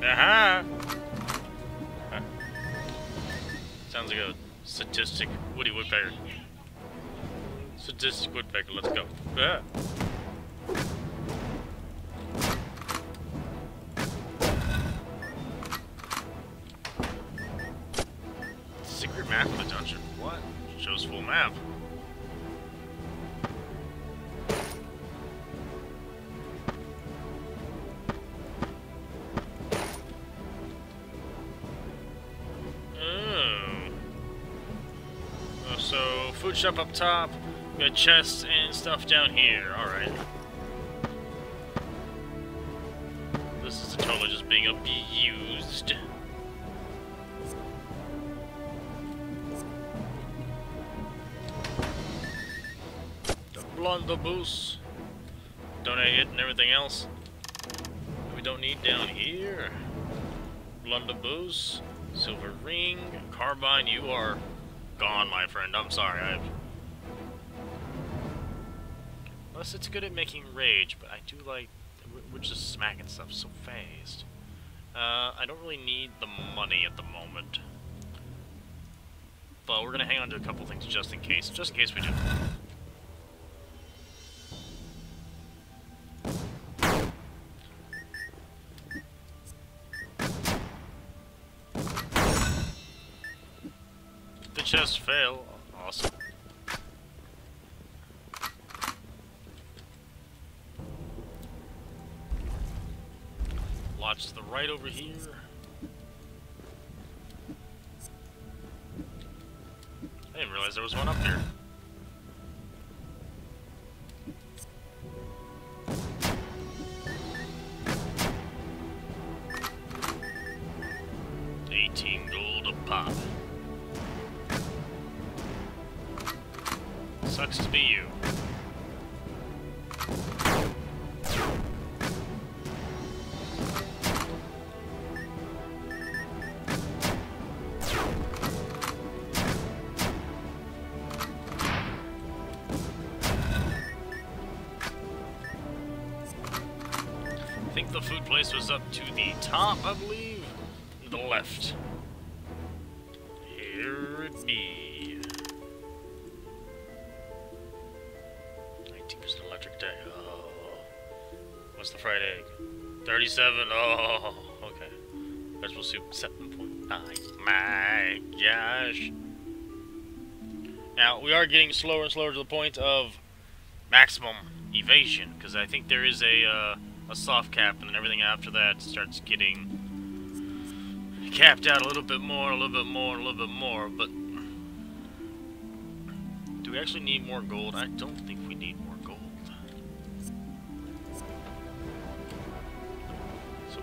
Aha! Huh? Sounds like a sadistic Woody Woodpecker. Sadistic Woodpecker, let's go. Ah. Secret map of the dungeon. What? Shows full map. Food shop up top, we got chests and stuff down here, alright. This is totally just being abused. The blunderbuss, donate it and everything else that we don't need down here. Blunderbuss, silver ring, carbine, you are gone, my friend. I'm sorry. Unless it's good at making rage, but I do like... We're just smacking stuff so fast. I don't really need the money at the moment. But we're gonna hang on to a couple things just in case. Just in case we do. Just fail. Awesome. Lots to the right over here. I didn't realize there was one up here. Sucks to be you. I think the food place was up to the top, I believe. The left. Here it be. What's the fried egg? 37. Oh, okay. Vegetable soup 7.9. My gosh. Now we are getting slower and slower to the point of maximum evasion, because I think there is a soft cap, and then everything after that starts getting capped out a little bit more, a little bit more, a little bit more. But do we actually need more gold? I don't think we need more.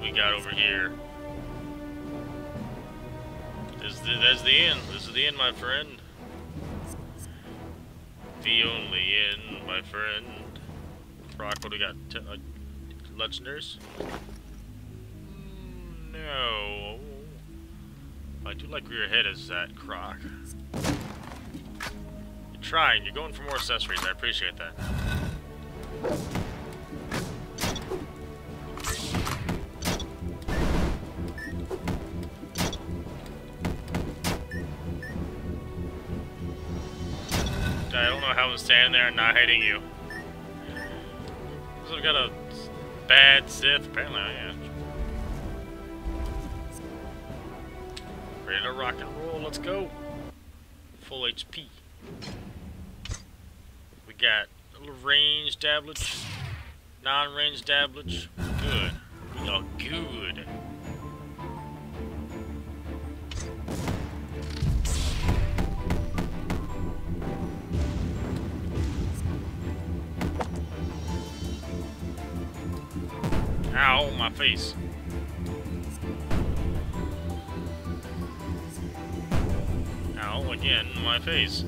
We got over here. That's the inn. This is the inn, my friend. The only inn, my friend. Brock, what do we got? Legendaries? No. I do like where your head is at, Croc. You're trying. You're going for more accessories. I appreciate that. I was standing there and not hitting you. I've got a bad Sith, apparently I am. Ready to rock and roll, let's go. Full HP. We got a little range dablage, non-range dablage. Good. We are good. Ow, my face. Ow, again, my face.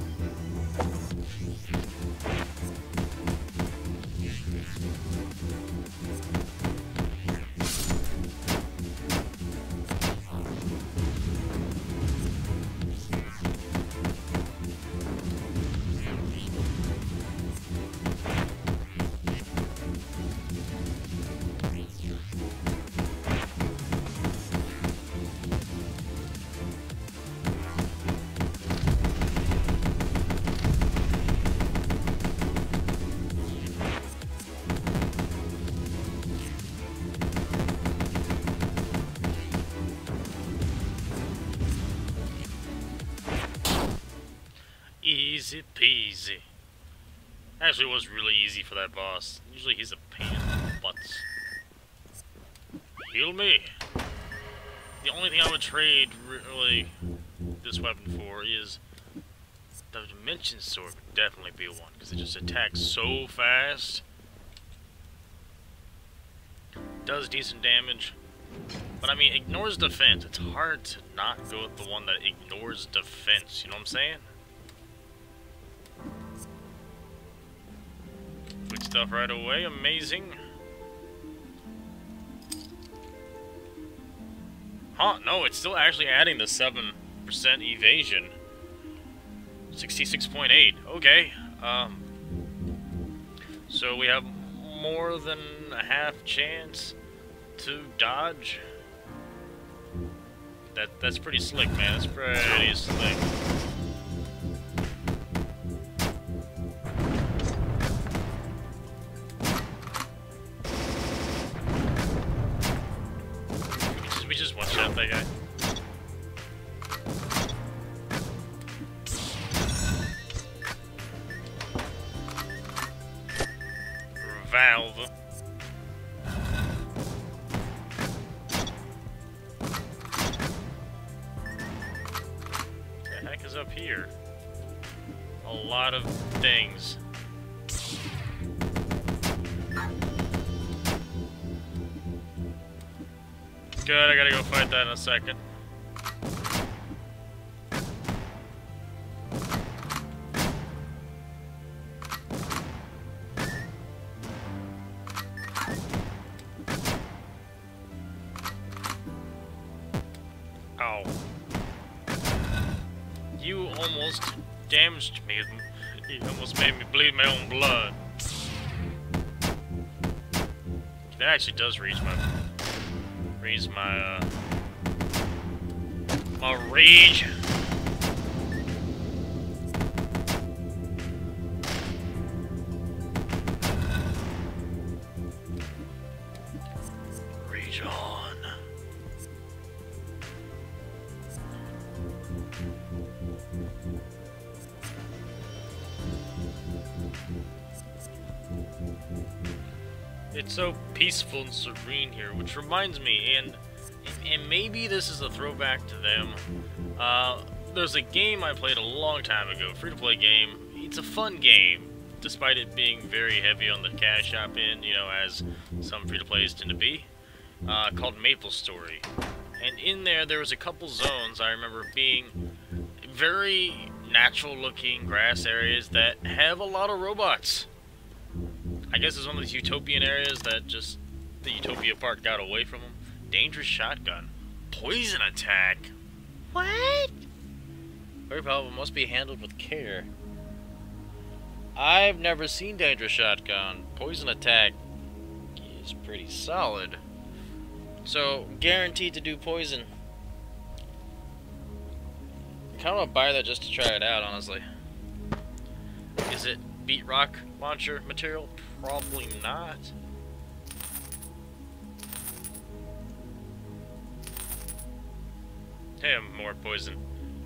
Easy peasy. Actually, it was really easy for that boss. Usually he's a pain in the butts. Heal me. The only thing I would trade really this weapon for is the Dimension Sword would definitely be one, because it just attacks so fast. Does decent damage. But I mean, ignores defense. It's hard to not go with the one that ignores defense, you know what I'm saying? Good stuff right away, amazing. Huh, no, it's still actually adding the 7% evasion. 66.8, okay. So we have more than a half chance to dodge. That's pretty slick, man. That's pretty slick. We just one-shot that guy. Valve. Up here. A lot of things. Good, I gotta go fight that in a second. Ow. You almost damaged me. You almost made me bleed my own blood. That actually does raise my rage. Rage on. It's so peaceful and serene here, which reminds me, and maybe this is a throwback to them. There's a game I played a long time ago, free-to-play game. It's a fun game, despite it being very heavy on the cash shop end, you know, as some free-to-plays tend to be, called Maple Story. And in there was a couple zones I remember being very natural-looking grass areas that have a lot of robots. I guess it's one of these utopian areas that just the utopia part got away from them. Dangerous shotgun. Poison attack? What? Very powerful, must be handled with care. I've never seen dangerous shotgun. Poison attack is pretty solid. So, guaranteed to do poison. I kinda wanna buy that just to try it out, honestly. Is it beat rock launcher material? Probably not. Hey, more poison.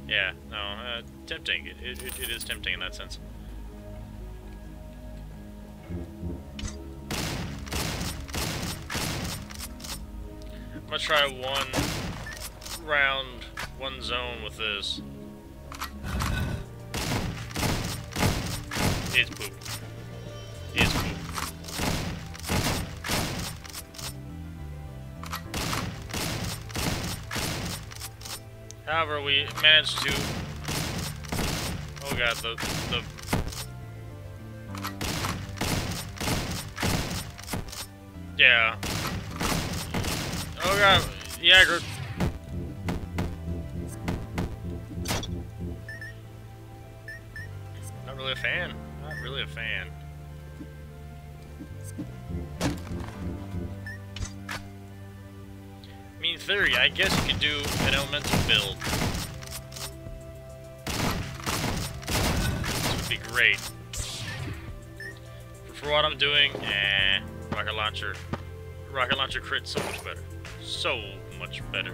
Yeah, no, tempting. It is tempting in that sense. I'm gonna try one round, one zone with this. It's poop. It's poop. However, we managed to... Oh god, the... Yeah. Oh god, yeah, group. Not really a fan. Not really a fan. I mean, in theory, I guess you could do an elemental build. This would be great. For what I'm doing, rocket launcher. Rocket launcher crit, so much better. So much better.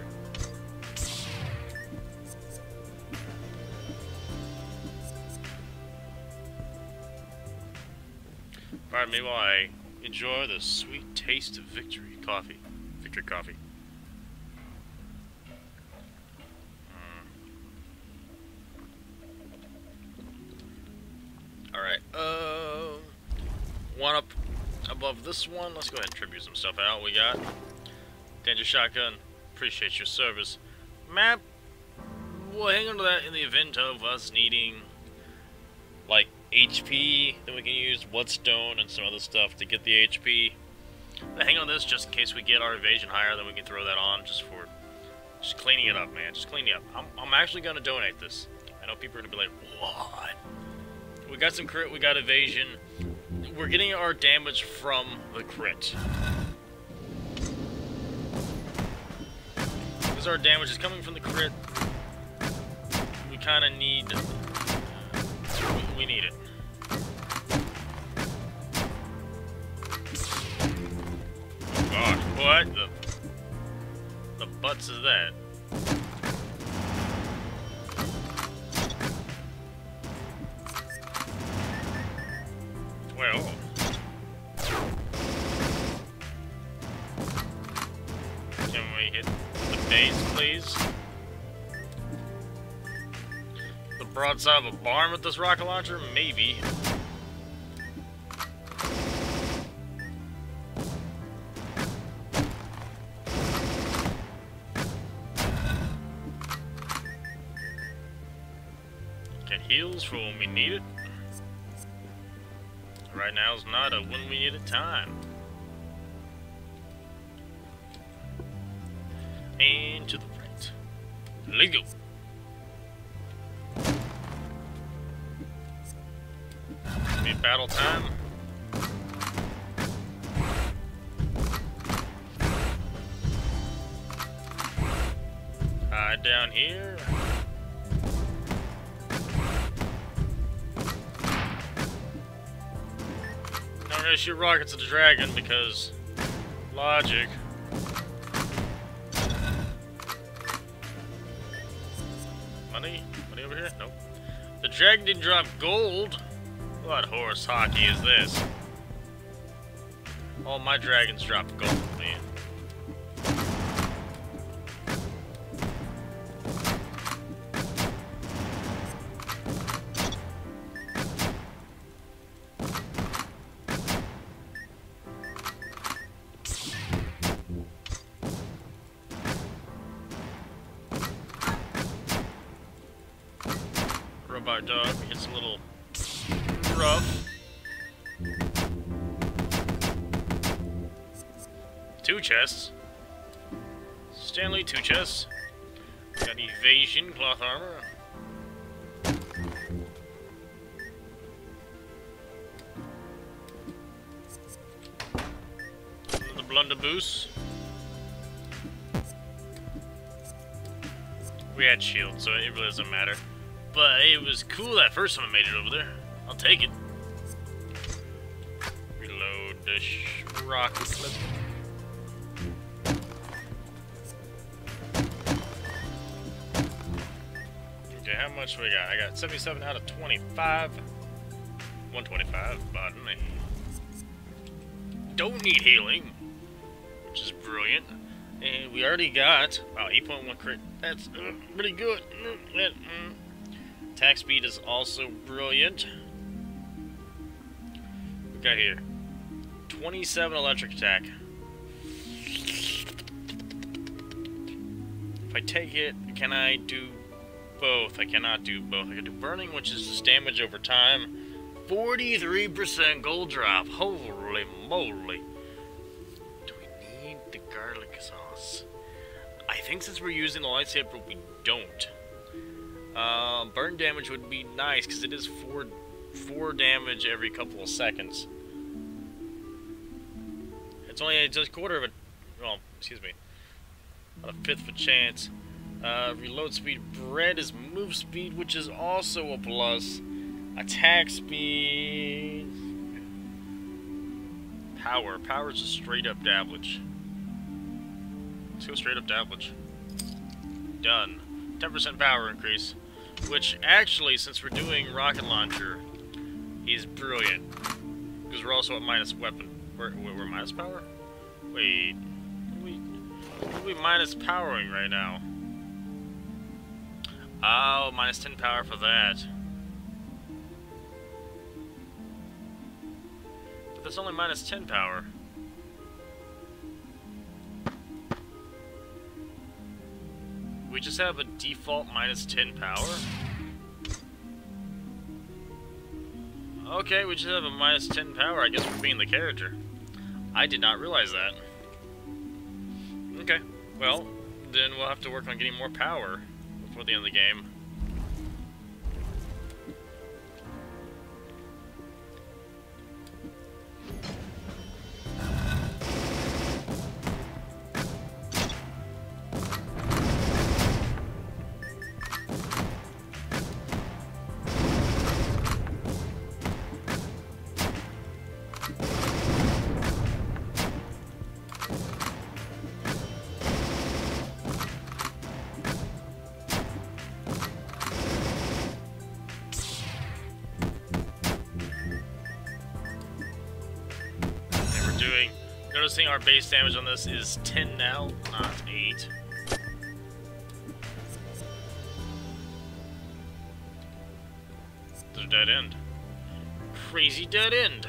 pardon me while I enjoy the sweet taste of victory coffee. Victory coffee. Alright, one up above this one. Let's go ahead and tribute some stuff out. We got Danger Shotgun. Appreciate your service. Map. We'll hang on to that in the event of us needing, like, HP. Then we can use Bloodstone and some other stuff to get the HP. We'll hang on to this just in case we get our evasion higher. Then we can throw that on just for just cleaning it up, man. Just cleaning it up. I'm actually going to donate this. I know people are going to be like, what? We got some crit. We got evasion. We're getting our damage from the crit. Because our damage is coming from the crit, we kind of need... we need it. God, what the butts is that? Well... can we hit the base, please? The broadside of a barn with this rocket launcher? Maybe. Get heals for when we need it. Right now is not a when we need it time. And to the right. Lego. Be battle time. Hide down here. I'm gonna shoot rockets at the dragon because logic. Money? Money over here? Nope. The dragon didn't drop gold. What horse hockey is this? All my dragons drop gold, man. Robot dog, it's a little rough. Two chests. Stanley, two chests. Got evasion, cloth armor. Another blunderbuss. We had shield, so it really doesn't matter. But it was cool that first time I made it over there. I'll take it. Reload the rocket slip. Okay, how much we got? I got 77 out of 25. 125, pardon me. Don't need healing, which is brilliant. And we already got, wow, 8.1 crit. That's pretty good. Attack speed is also brilliant. We got here 27 electric attack. If I take it, can I do both? I cannot do both. I can do burning, which is just damage over time. 43% gold drop. Holy moly! Do we need the garlic sauce? I think since we're using the lightsaber, we don't. Burn damage would be nice because it is four damage every couple of seconds. It's only just a quarter of a, well, excuse me, a fifth of a chance. Reload speed, bread is move speed, which is also a plus. Attack speed, power is a straight up dablage. Let's go straight up dablage. Done. 10% power increase, which actually, since we're doing rocket launcher, is brilliant. Because we're also at minus weapon. We're minus power? Wait. We're minus powering right now. Oh, minus 10 power for that. But that's only minus 10 power. We just have a default minus 10 power? Okay, we just have a minus 10 power, I guess, for being the character. I did not realize that. Okay, well, then we'll have to work on getting more power before the end of the game. Noticing our base damage on this is 10 now, not 8. There's a dead end. Crazy dead end!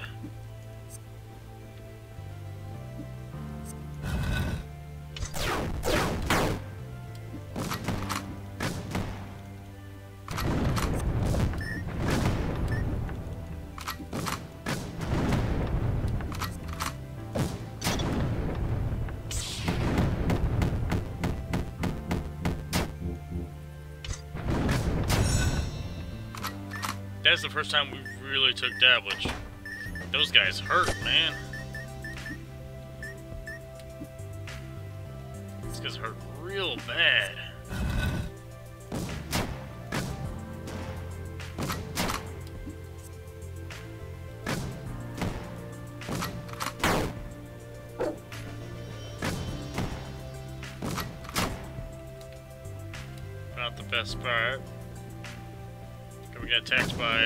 That's the first time we really took Dablage. Those guys hurt, man. These guys hurt real bad. Not the best part. We got attacked by,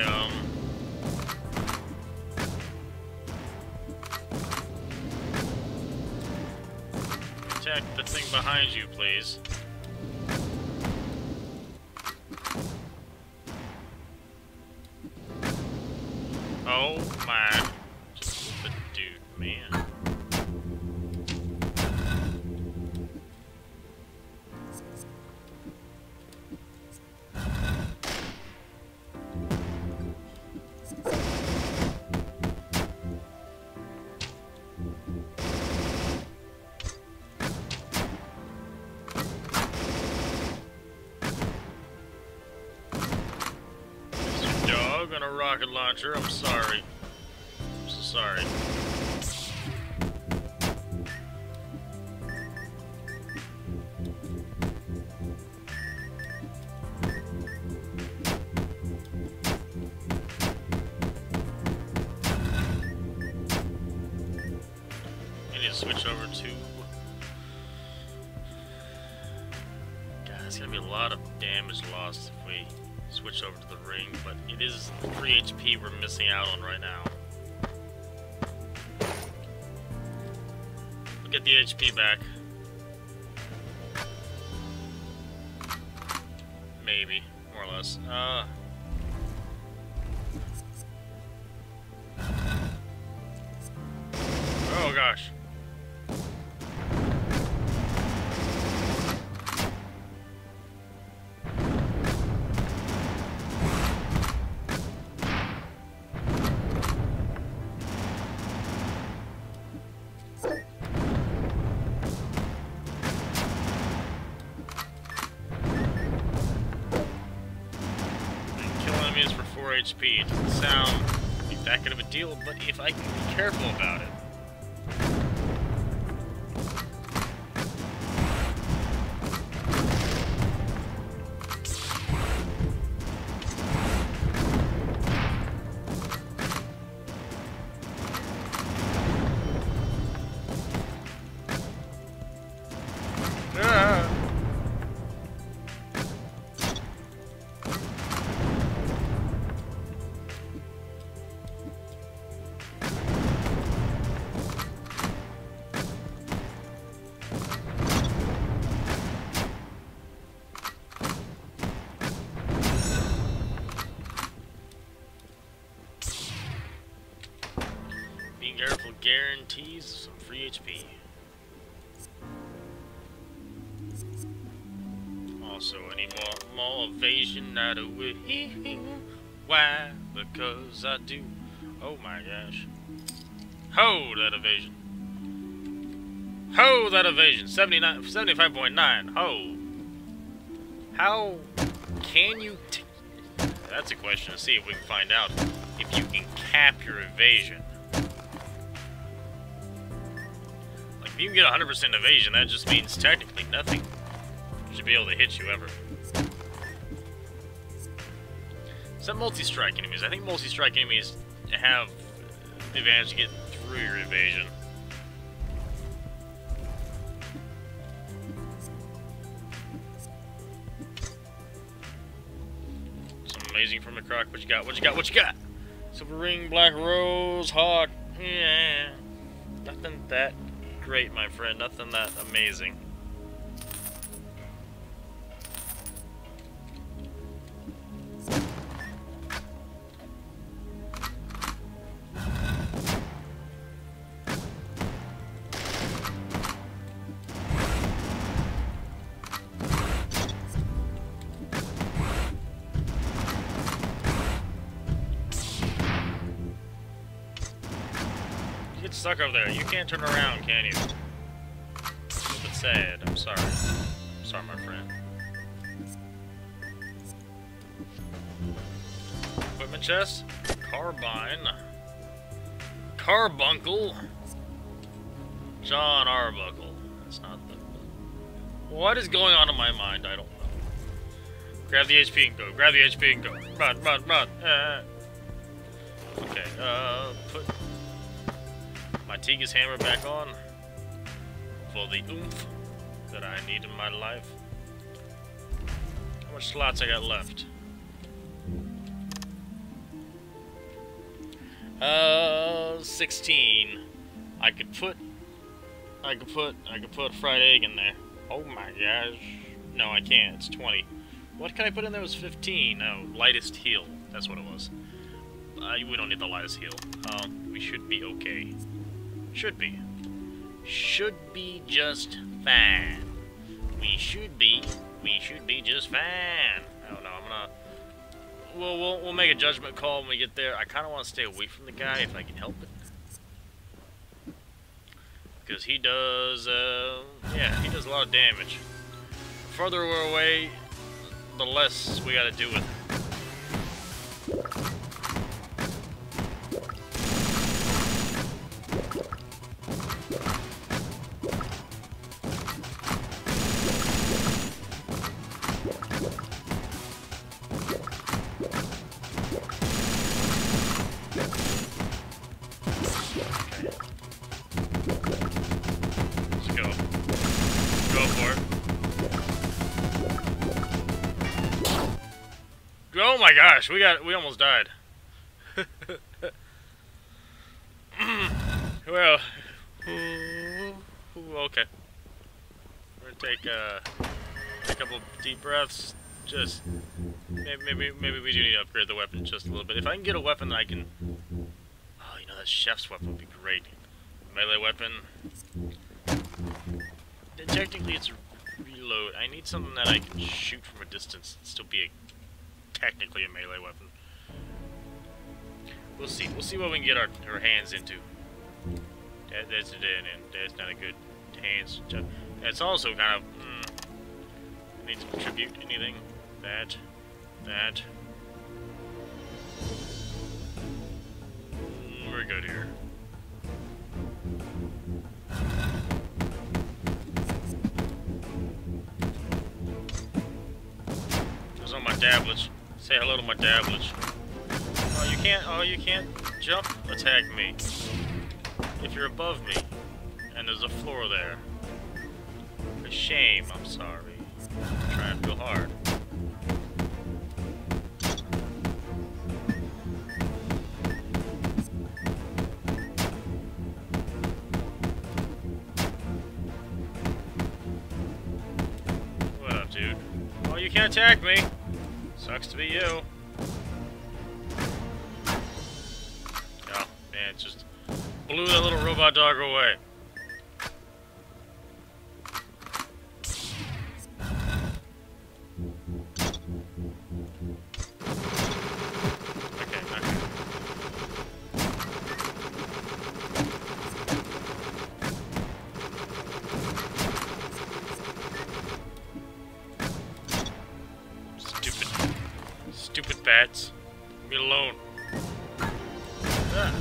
attack the thing behind you, please. Oh my. Just the dude, man. A rocket launcher, I'm sorry. I'm so sorry. I need to switch over to... God, it's gonna be a lot of damage lost if we... switch over to the ring, but it is 3 HP we're missing out on right now. We'll get the HP back. Maybe, more or less. Oh gosh. HP. It doesn't sound like that good of a deal, but if I can be careful about it. guarantees some free HP. Also, I need more evasion out of it. Why? Because I do. Oh my gosh. Ho, that evasion. Ho, that evasion. 79, 75.9. Ho. How can you... That's a question. Let's see if we can find out if you can cap your evasion. Like, if you can get 100% evasion, that just means technically nothing should be able to hit you ever. Is that multi-strike enemies? I think multi-strike enemies have the advantage to get through your evasion. Something amazing from the crock. What you got? What you got? What you got? Silver ring, black rose, hawk. Yeah. Nothing that great, my friend. Nothing that amazing. Stuck over there. You can't turn around, can you? It's a little bit sad. I'm sorry. I'm sorry, my friend. Equipment chest. Carbine. Carbuncle. John Arbuckle. That's not the... What is going on in my mind? I don't know. Grab the HP and go. Grab the HP and go. Run, run, run. Okay. Put... my Tiga's hammer back on for the oomph that I need in my life. How much slots I got left? Uh, 16. I could put a fried egg in there. Oh my gosh. No, I can't. It's 20. What can I put in there? It was 15. No, lightest heal. That's what it was. We don't need the lightest heal. We should be okay. Should be just fine. We should be just fine. I don't know. I'm gonna. We'll make a judgment call when we get there. I kind of want to stay away from the guy if I can help it, because he does. Yeah, he does a lot of damage. The further we're away, the less we got to do with it. Oh my gosh, we almost died. Well, okay. We're gonna take a couple deep breaths. Just maybe we do need to upgrade the weapon just a little bit. If I can get a weapon that I can, oh, you know, that chef's weapon would be great. Melee weapon. Technically, it's reload. I need something that I can shoot from a distance and still be a technically a melee weapon. We'll see. We'll see what we can get our hands into. That's not a good hands job. That's also kind of... need some tribute, anything. That. We're good here. It was on my Dablage. Say hello to my Dablage. Oh, you can't jump? Attack me. If you're above me, and there's a floor there. A shame, I'm sorry. I'm trying real hard. What up, dude? Oh, you can't attack me! Sucks to be you. Oh, man, it's just blew that little robot dog away. Bats. Leave me alone. Ah.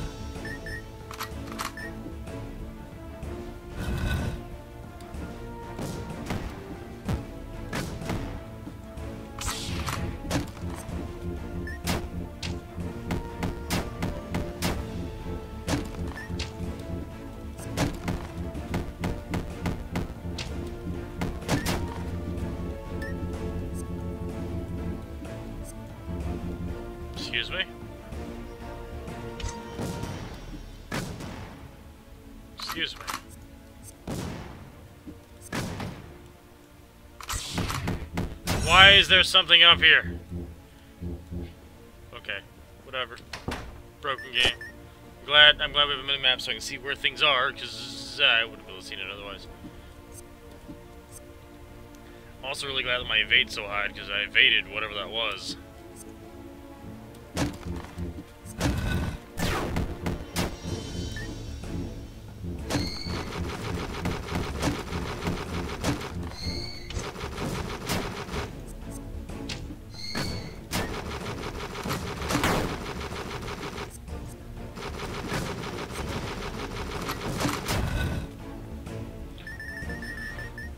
Excuse me. Excuse me. Why is there something up here? Okay, whatever. Broken game. I'm glad we have a mini-map so I can see where things are, because I wouldn't be able to see it otherwise. I'm also really glad that my evade's so high, because I evaded whatever that was.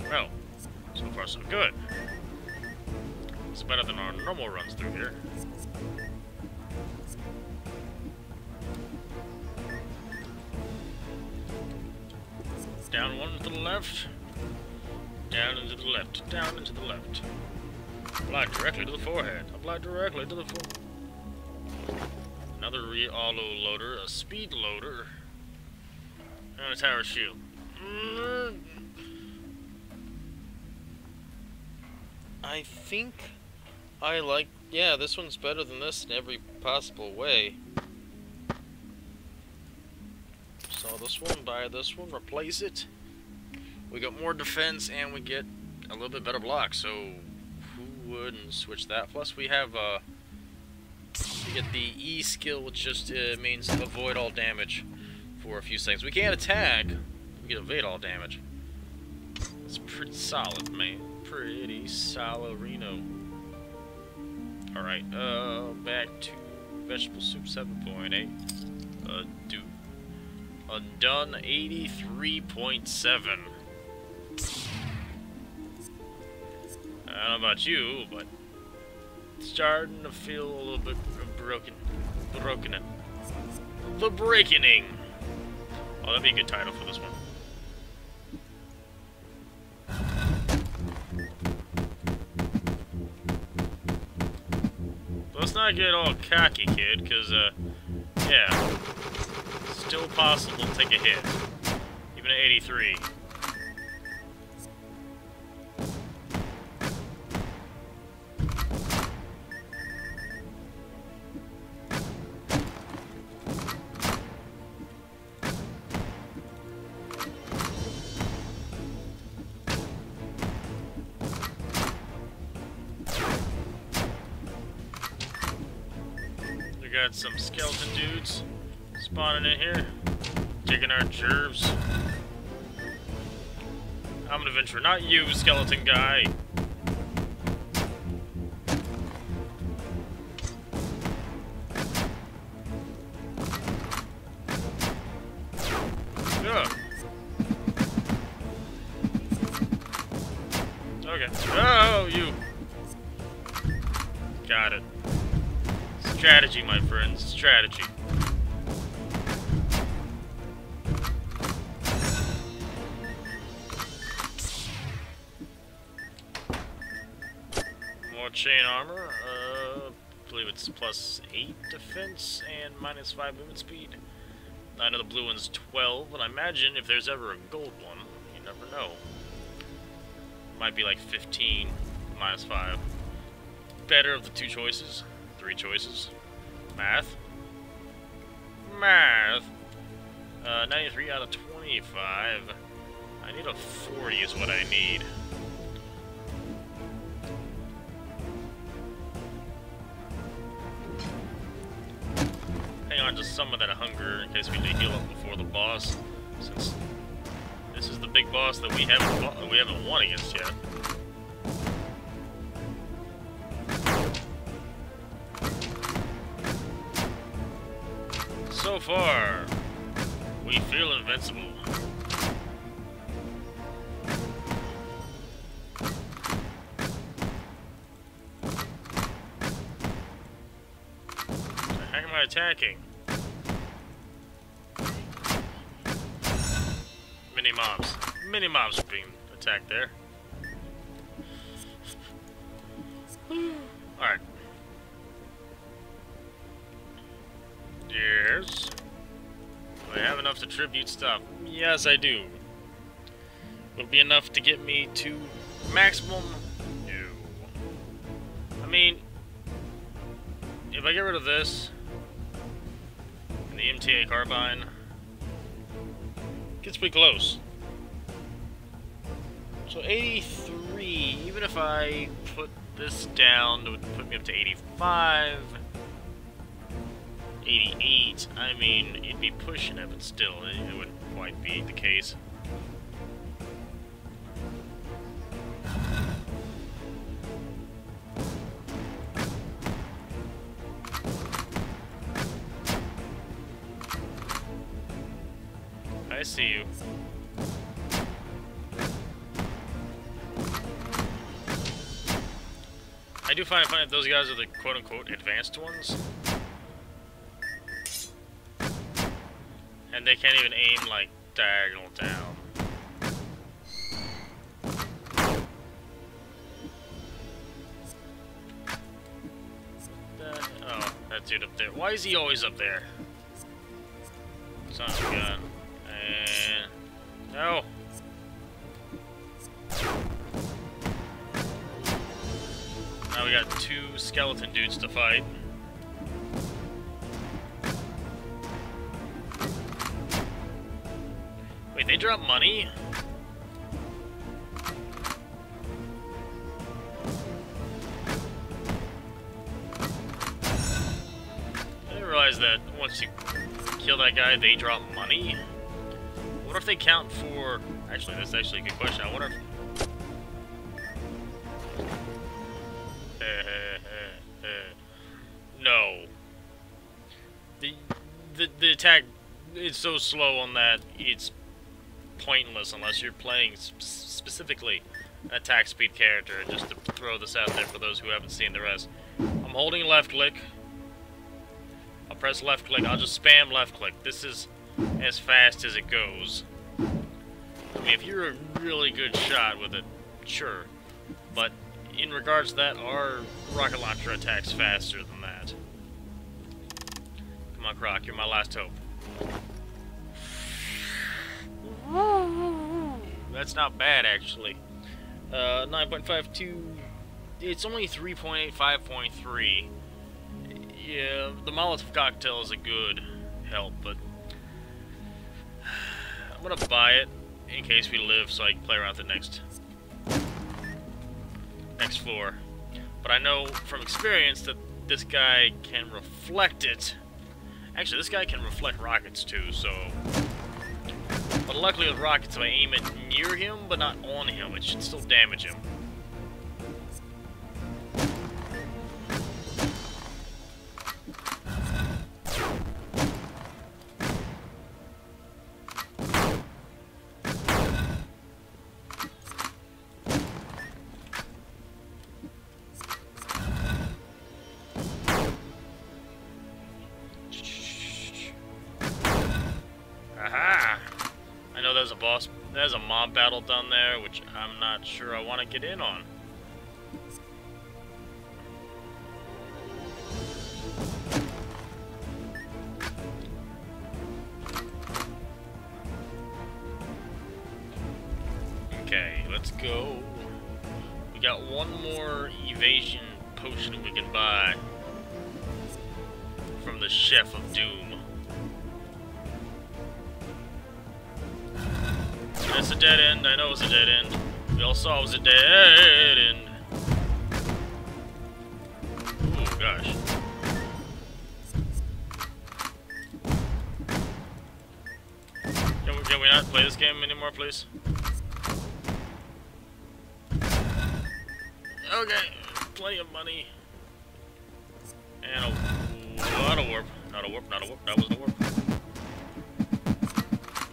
Well, so far so good. It's better than our normal runs through here. Down one to the left. Down into the left. Down into the left. Apply directly to the forehead. Apply directly to the forehead. Another re-auto loader. A speed loader. And a tower shield. I think I like... Yeah, this one's better than this in every possible way. So this one, buy this one, replace it. We got more defense and we get a little bit better block, so who wouldn't switch that? Plus we have, we get the E skill, which just means avoid all damage for a few seconds. We can't attack, we can evade all damage. It's pretty solid, man. Pretty solid Reno. Alright, back to vegetable soup 7.8. Do undone 83.7. I don't know about you, but it's starting to feel a little bit broken. The Breakening. Oh, that'd be a good title for this one. Let's not get all cocky, kid, because, yeah, still possible to take a hit, even at 83. Got some skeleton dudes spawning in here, taking our germs. I'm an adventurer, not you, skeleton guy. Ugh. Okay. Oh, you. Got it. Strategy, my friends. Strategy. More chain armor. I believe it's +8 defense and -5 movement speed. I know the blue one's 12, and I imagine if there's ever a gold one, you never know. Might be like 15, -5. Better of the two choices. Three choices. Math. 93 out of 25. I need a 40 is what I need. Hang on to some of that hunger in case we need to heal up before the boss, since this is the big boss that we haven't won against yet. So far, we feel invincible. The heck am I attacking? Mini mobs. Mini mobs are being attacked there. Alright. Yes. Do I have enough to tribute stuff? Yes, I do. Will it be enough to get me to maximum? No. I mean, if I get rid of this and the MTA carbine, it gets pretty close. So 83, even if I put this down, it would put me up to 85. 88, I mean, it'd be pushing it, but still, it wouldn't quite be the case. I see you. I do find it funny that those guys are the quote-unquote advanced ones. And they can't even aim, like, diagonal down. Oh, that dude up there. Why is he always up there? Son of a gun. And... no! Now we got two skeleton dudes to fight. They drop money? I didn't realize that once you kill that guy, they drop money. I wonder if they count for... actually, that's actually a good question. I wonder if... no. The attack is so slow on that, it's... pointless unless you're playing specifically an attack speed character. Just to throw this out there for those who haven't seen the rest, I'm holding left click. I'll press left click. I'll just spam left click. This is as fast as it goes. I mean, if you're a really good shot with it, sure. But in regards to that, our rocket launcher attacks faster than that. Come on, Croc. You're my last hope. That's not bad, actually. 9.52... it's only 3.85.3. Yeah, the Molotov Cocktail is a good help, but... I'm gonna buy it in case we live so I can play around the next floor. But I know from experience that this guy can reflect it. Actually, this guy can reflect rockets, too, so... but luckily with rockets, if I aim it near him, but not on him, it should still damage him. There's a mob battle done there, which I'm not sure I want to get in on. Okay, let's go. We got one more evasion potion we can buy from the Chef of Doom. That's a dead end. I know it's a dead end. We all saw it was a dead end. Oh gosh. Can we not play this game anymore, please? Okay, plenty of money. And a warp. Not a warp, not a warp, that wasn't a warp.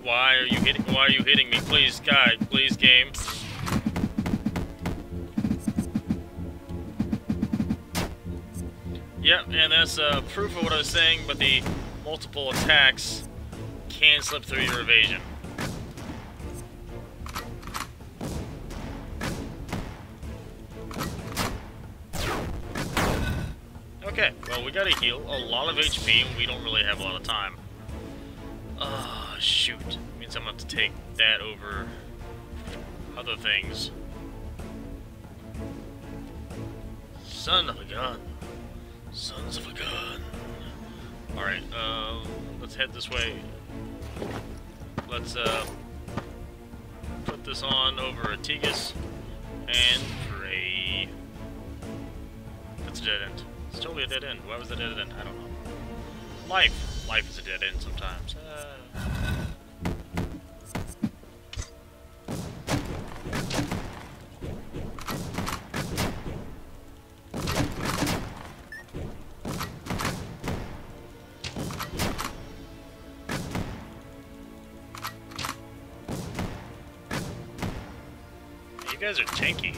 Why are you hitting me? Please, guy, please, game. Yep, and that's proof of what I was saying, but the multiple attacks can slip through your evasion. Okay, well, we gotta heal a lot of HP, and we don't really have a lot of time. Oh, shoot. It means I'm gonna have to take that over other things. Son of a gun. Sons of a gun. Alright, let's head this way. Let's, put this on over a Tegus and pray. That's a dead end. It's totally a dead end. Why was that a dead end? I don't know. Life. Life is a dead end sometimes. You guys are tanky.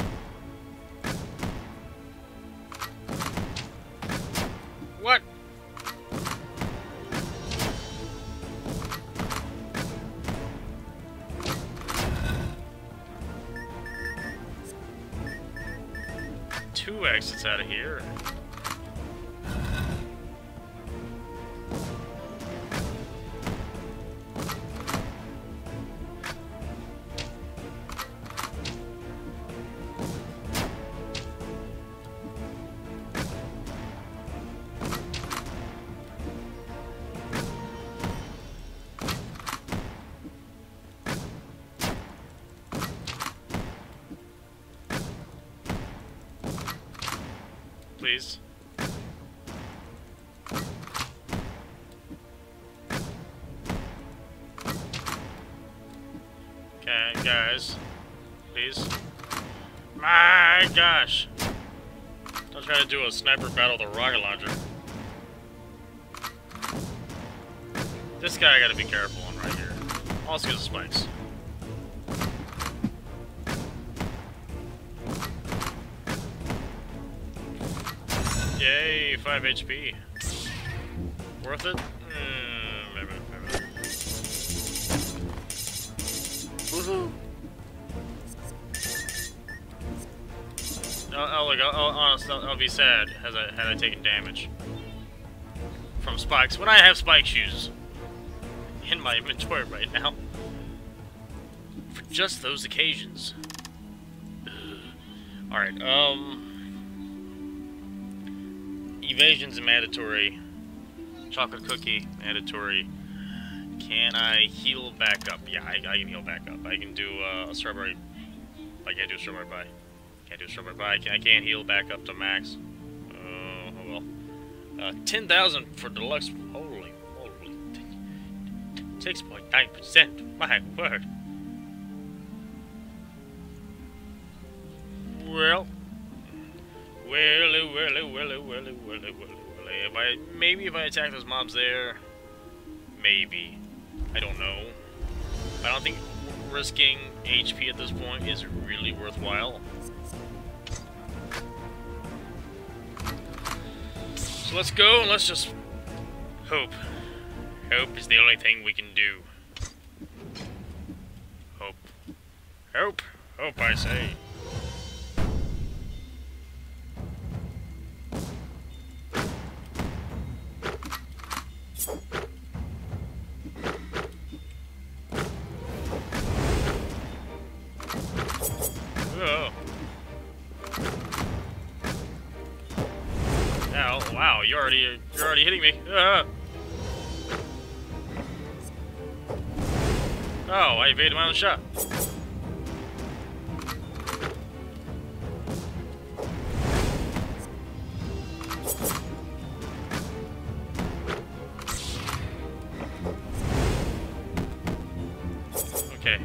What? Two exits out of here. Please. Okay, guys. Please. My gosh! Don't try to do a sniper battle with a rocket launcher. This guy I gotta be careful on right here. Also because of spikes. Yay, 5 HP. Worth it? Maybe. Woohoo! I'll be sad had I taken damage from spikes when I have spike shoes in my inventory right now for just those occasions. All right, Evasion's mandatory. Chocolate cookie, mandatory. Can I heal back up? Yeah, I can heal back up. I can do a strawberry. I can't do a strawberry pie. Can't do a strawberry pie. I can't heal back up to max. Oh well. 10,000 for deluxe. Holy moly. 6.9%. My word. Well. Willy. If I attack those mobs there, maybe. I don't know. I don't think risking HP at this point is really worthwhile. So let's go and let's just hope. Hope is the only thing we can do. Hope. Hope. Hope, I say. You're already hitting me. Oh, I evaded my own shot. Okay.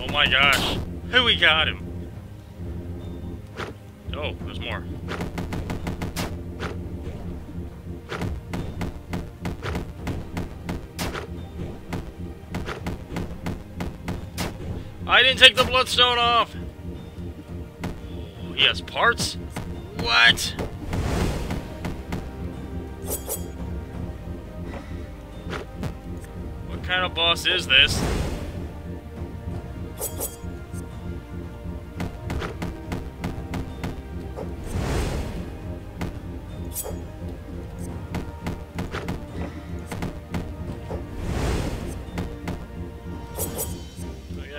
Oh my gosh. Who we got him? Oh, there's more. I didn't take the bloodstone off! Ooh, he has parts? What? What kind of boss is this?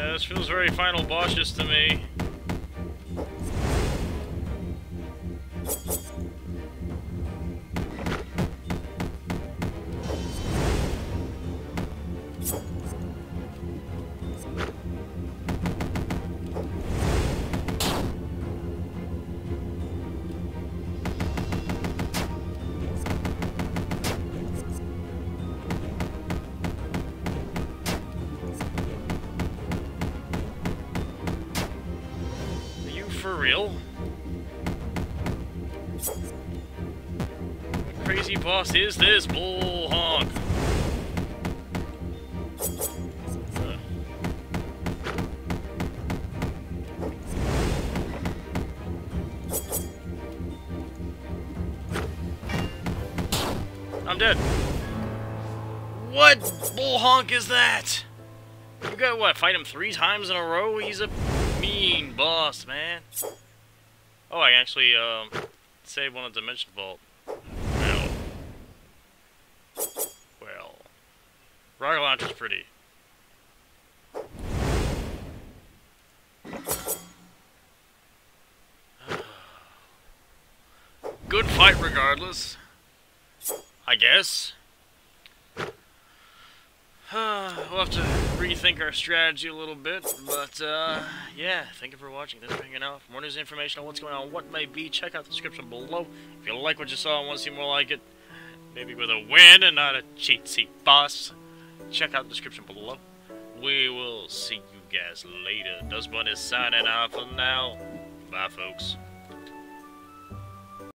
This feels very final bosses to me. For real? What crazy boss is this, bull honk? I'm dead. What bull honk is that? You gotta what, fight him 3 times in a row? He's a mean boss, man. Oh, I actually saved one of the dimension vault. Well, rocket launcher's pretty. Good fight, regardless. I guess. We'll have to rethink our strategy a little bit, but yeah, thank you for watching. Thanks for hanging out. For more news and information on what's going on, what may be, check out the description below. If you like what you saw and want to see more like it, maybe with a win and not a cheat sheet boss, check out the description below. We will see you guys later. Dust Bunny is signing off for now. Bye, folks.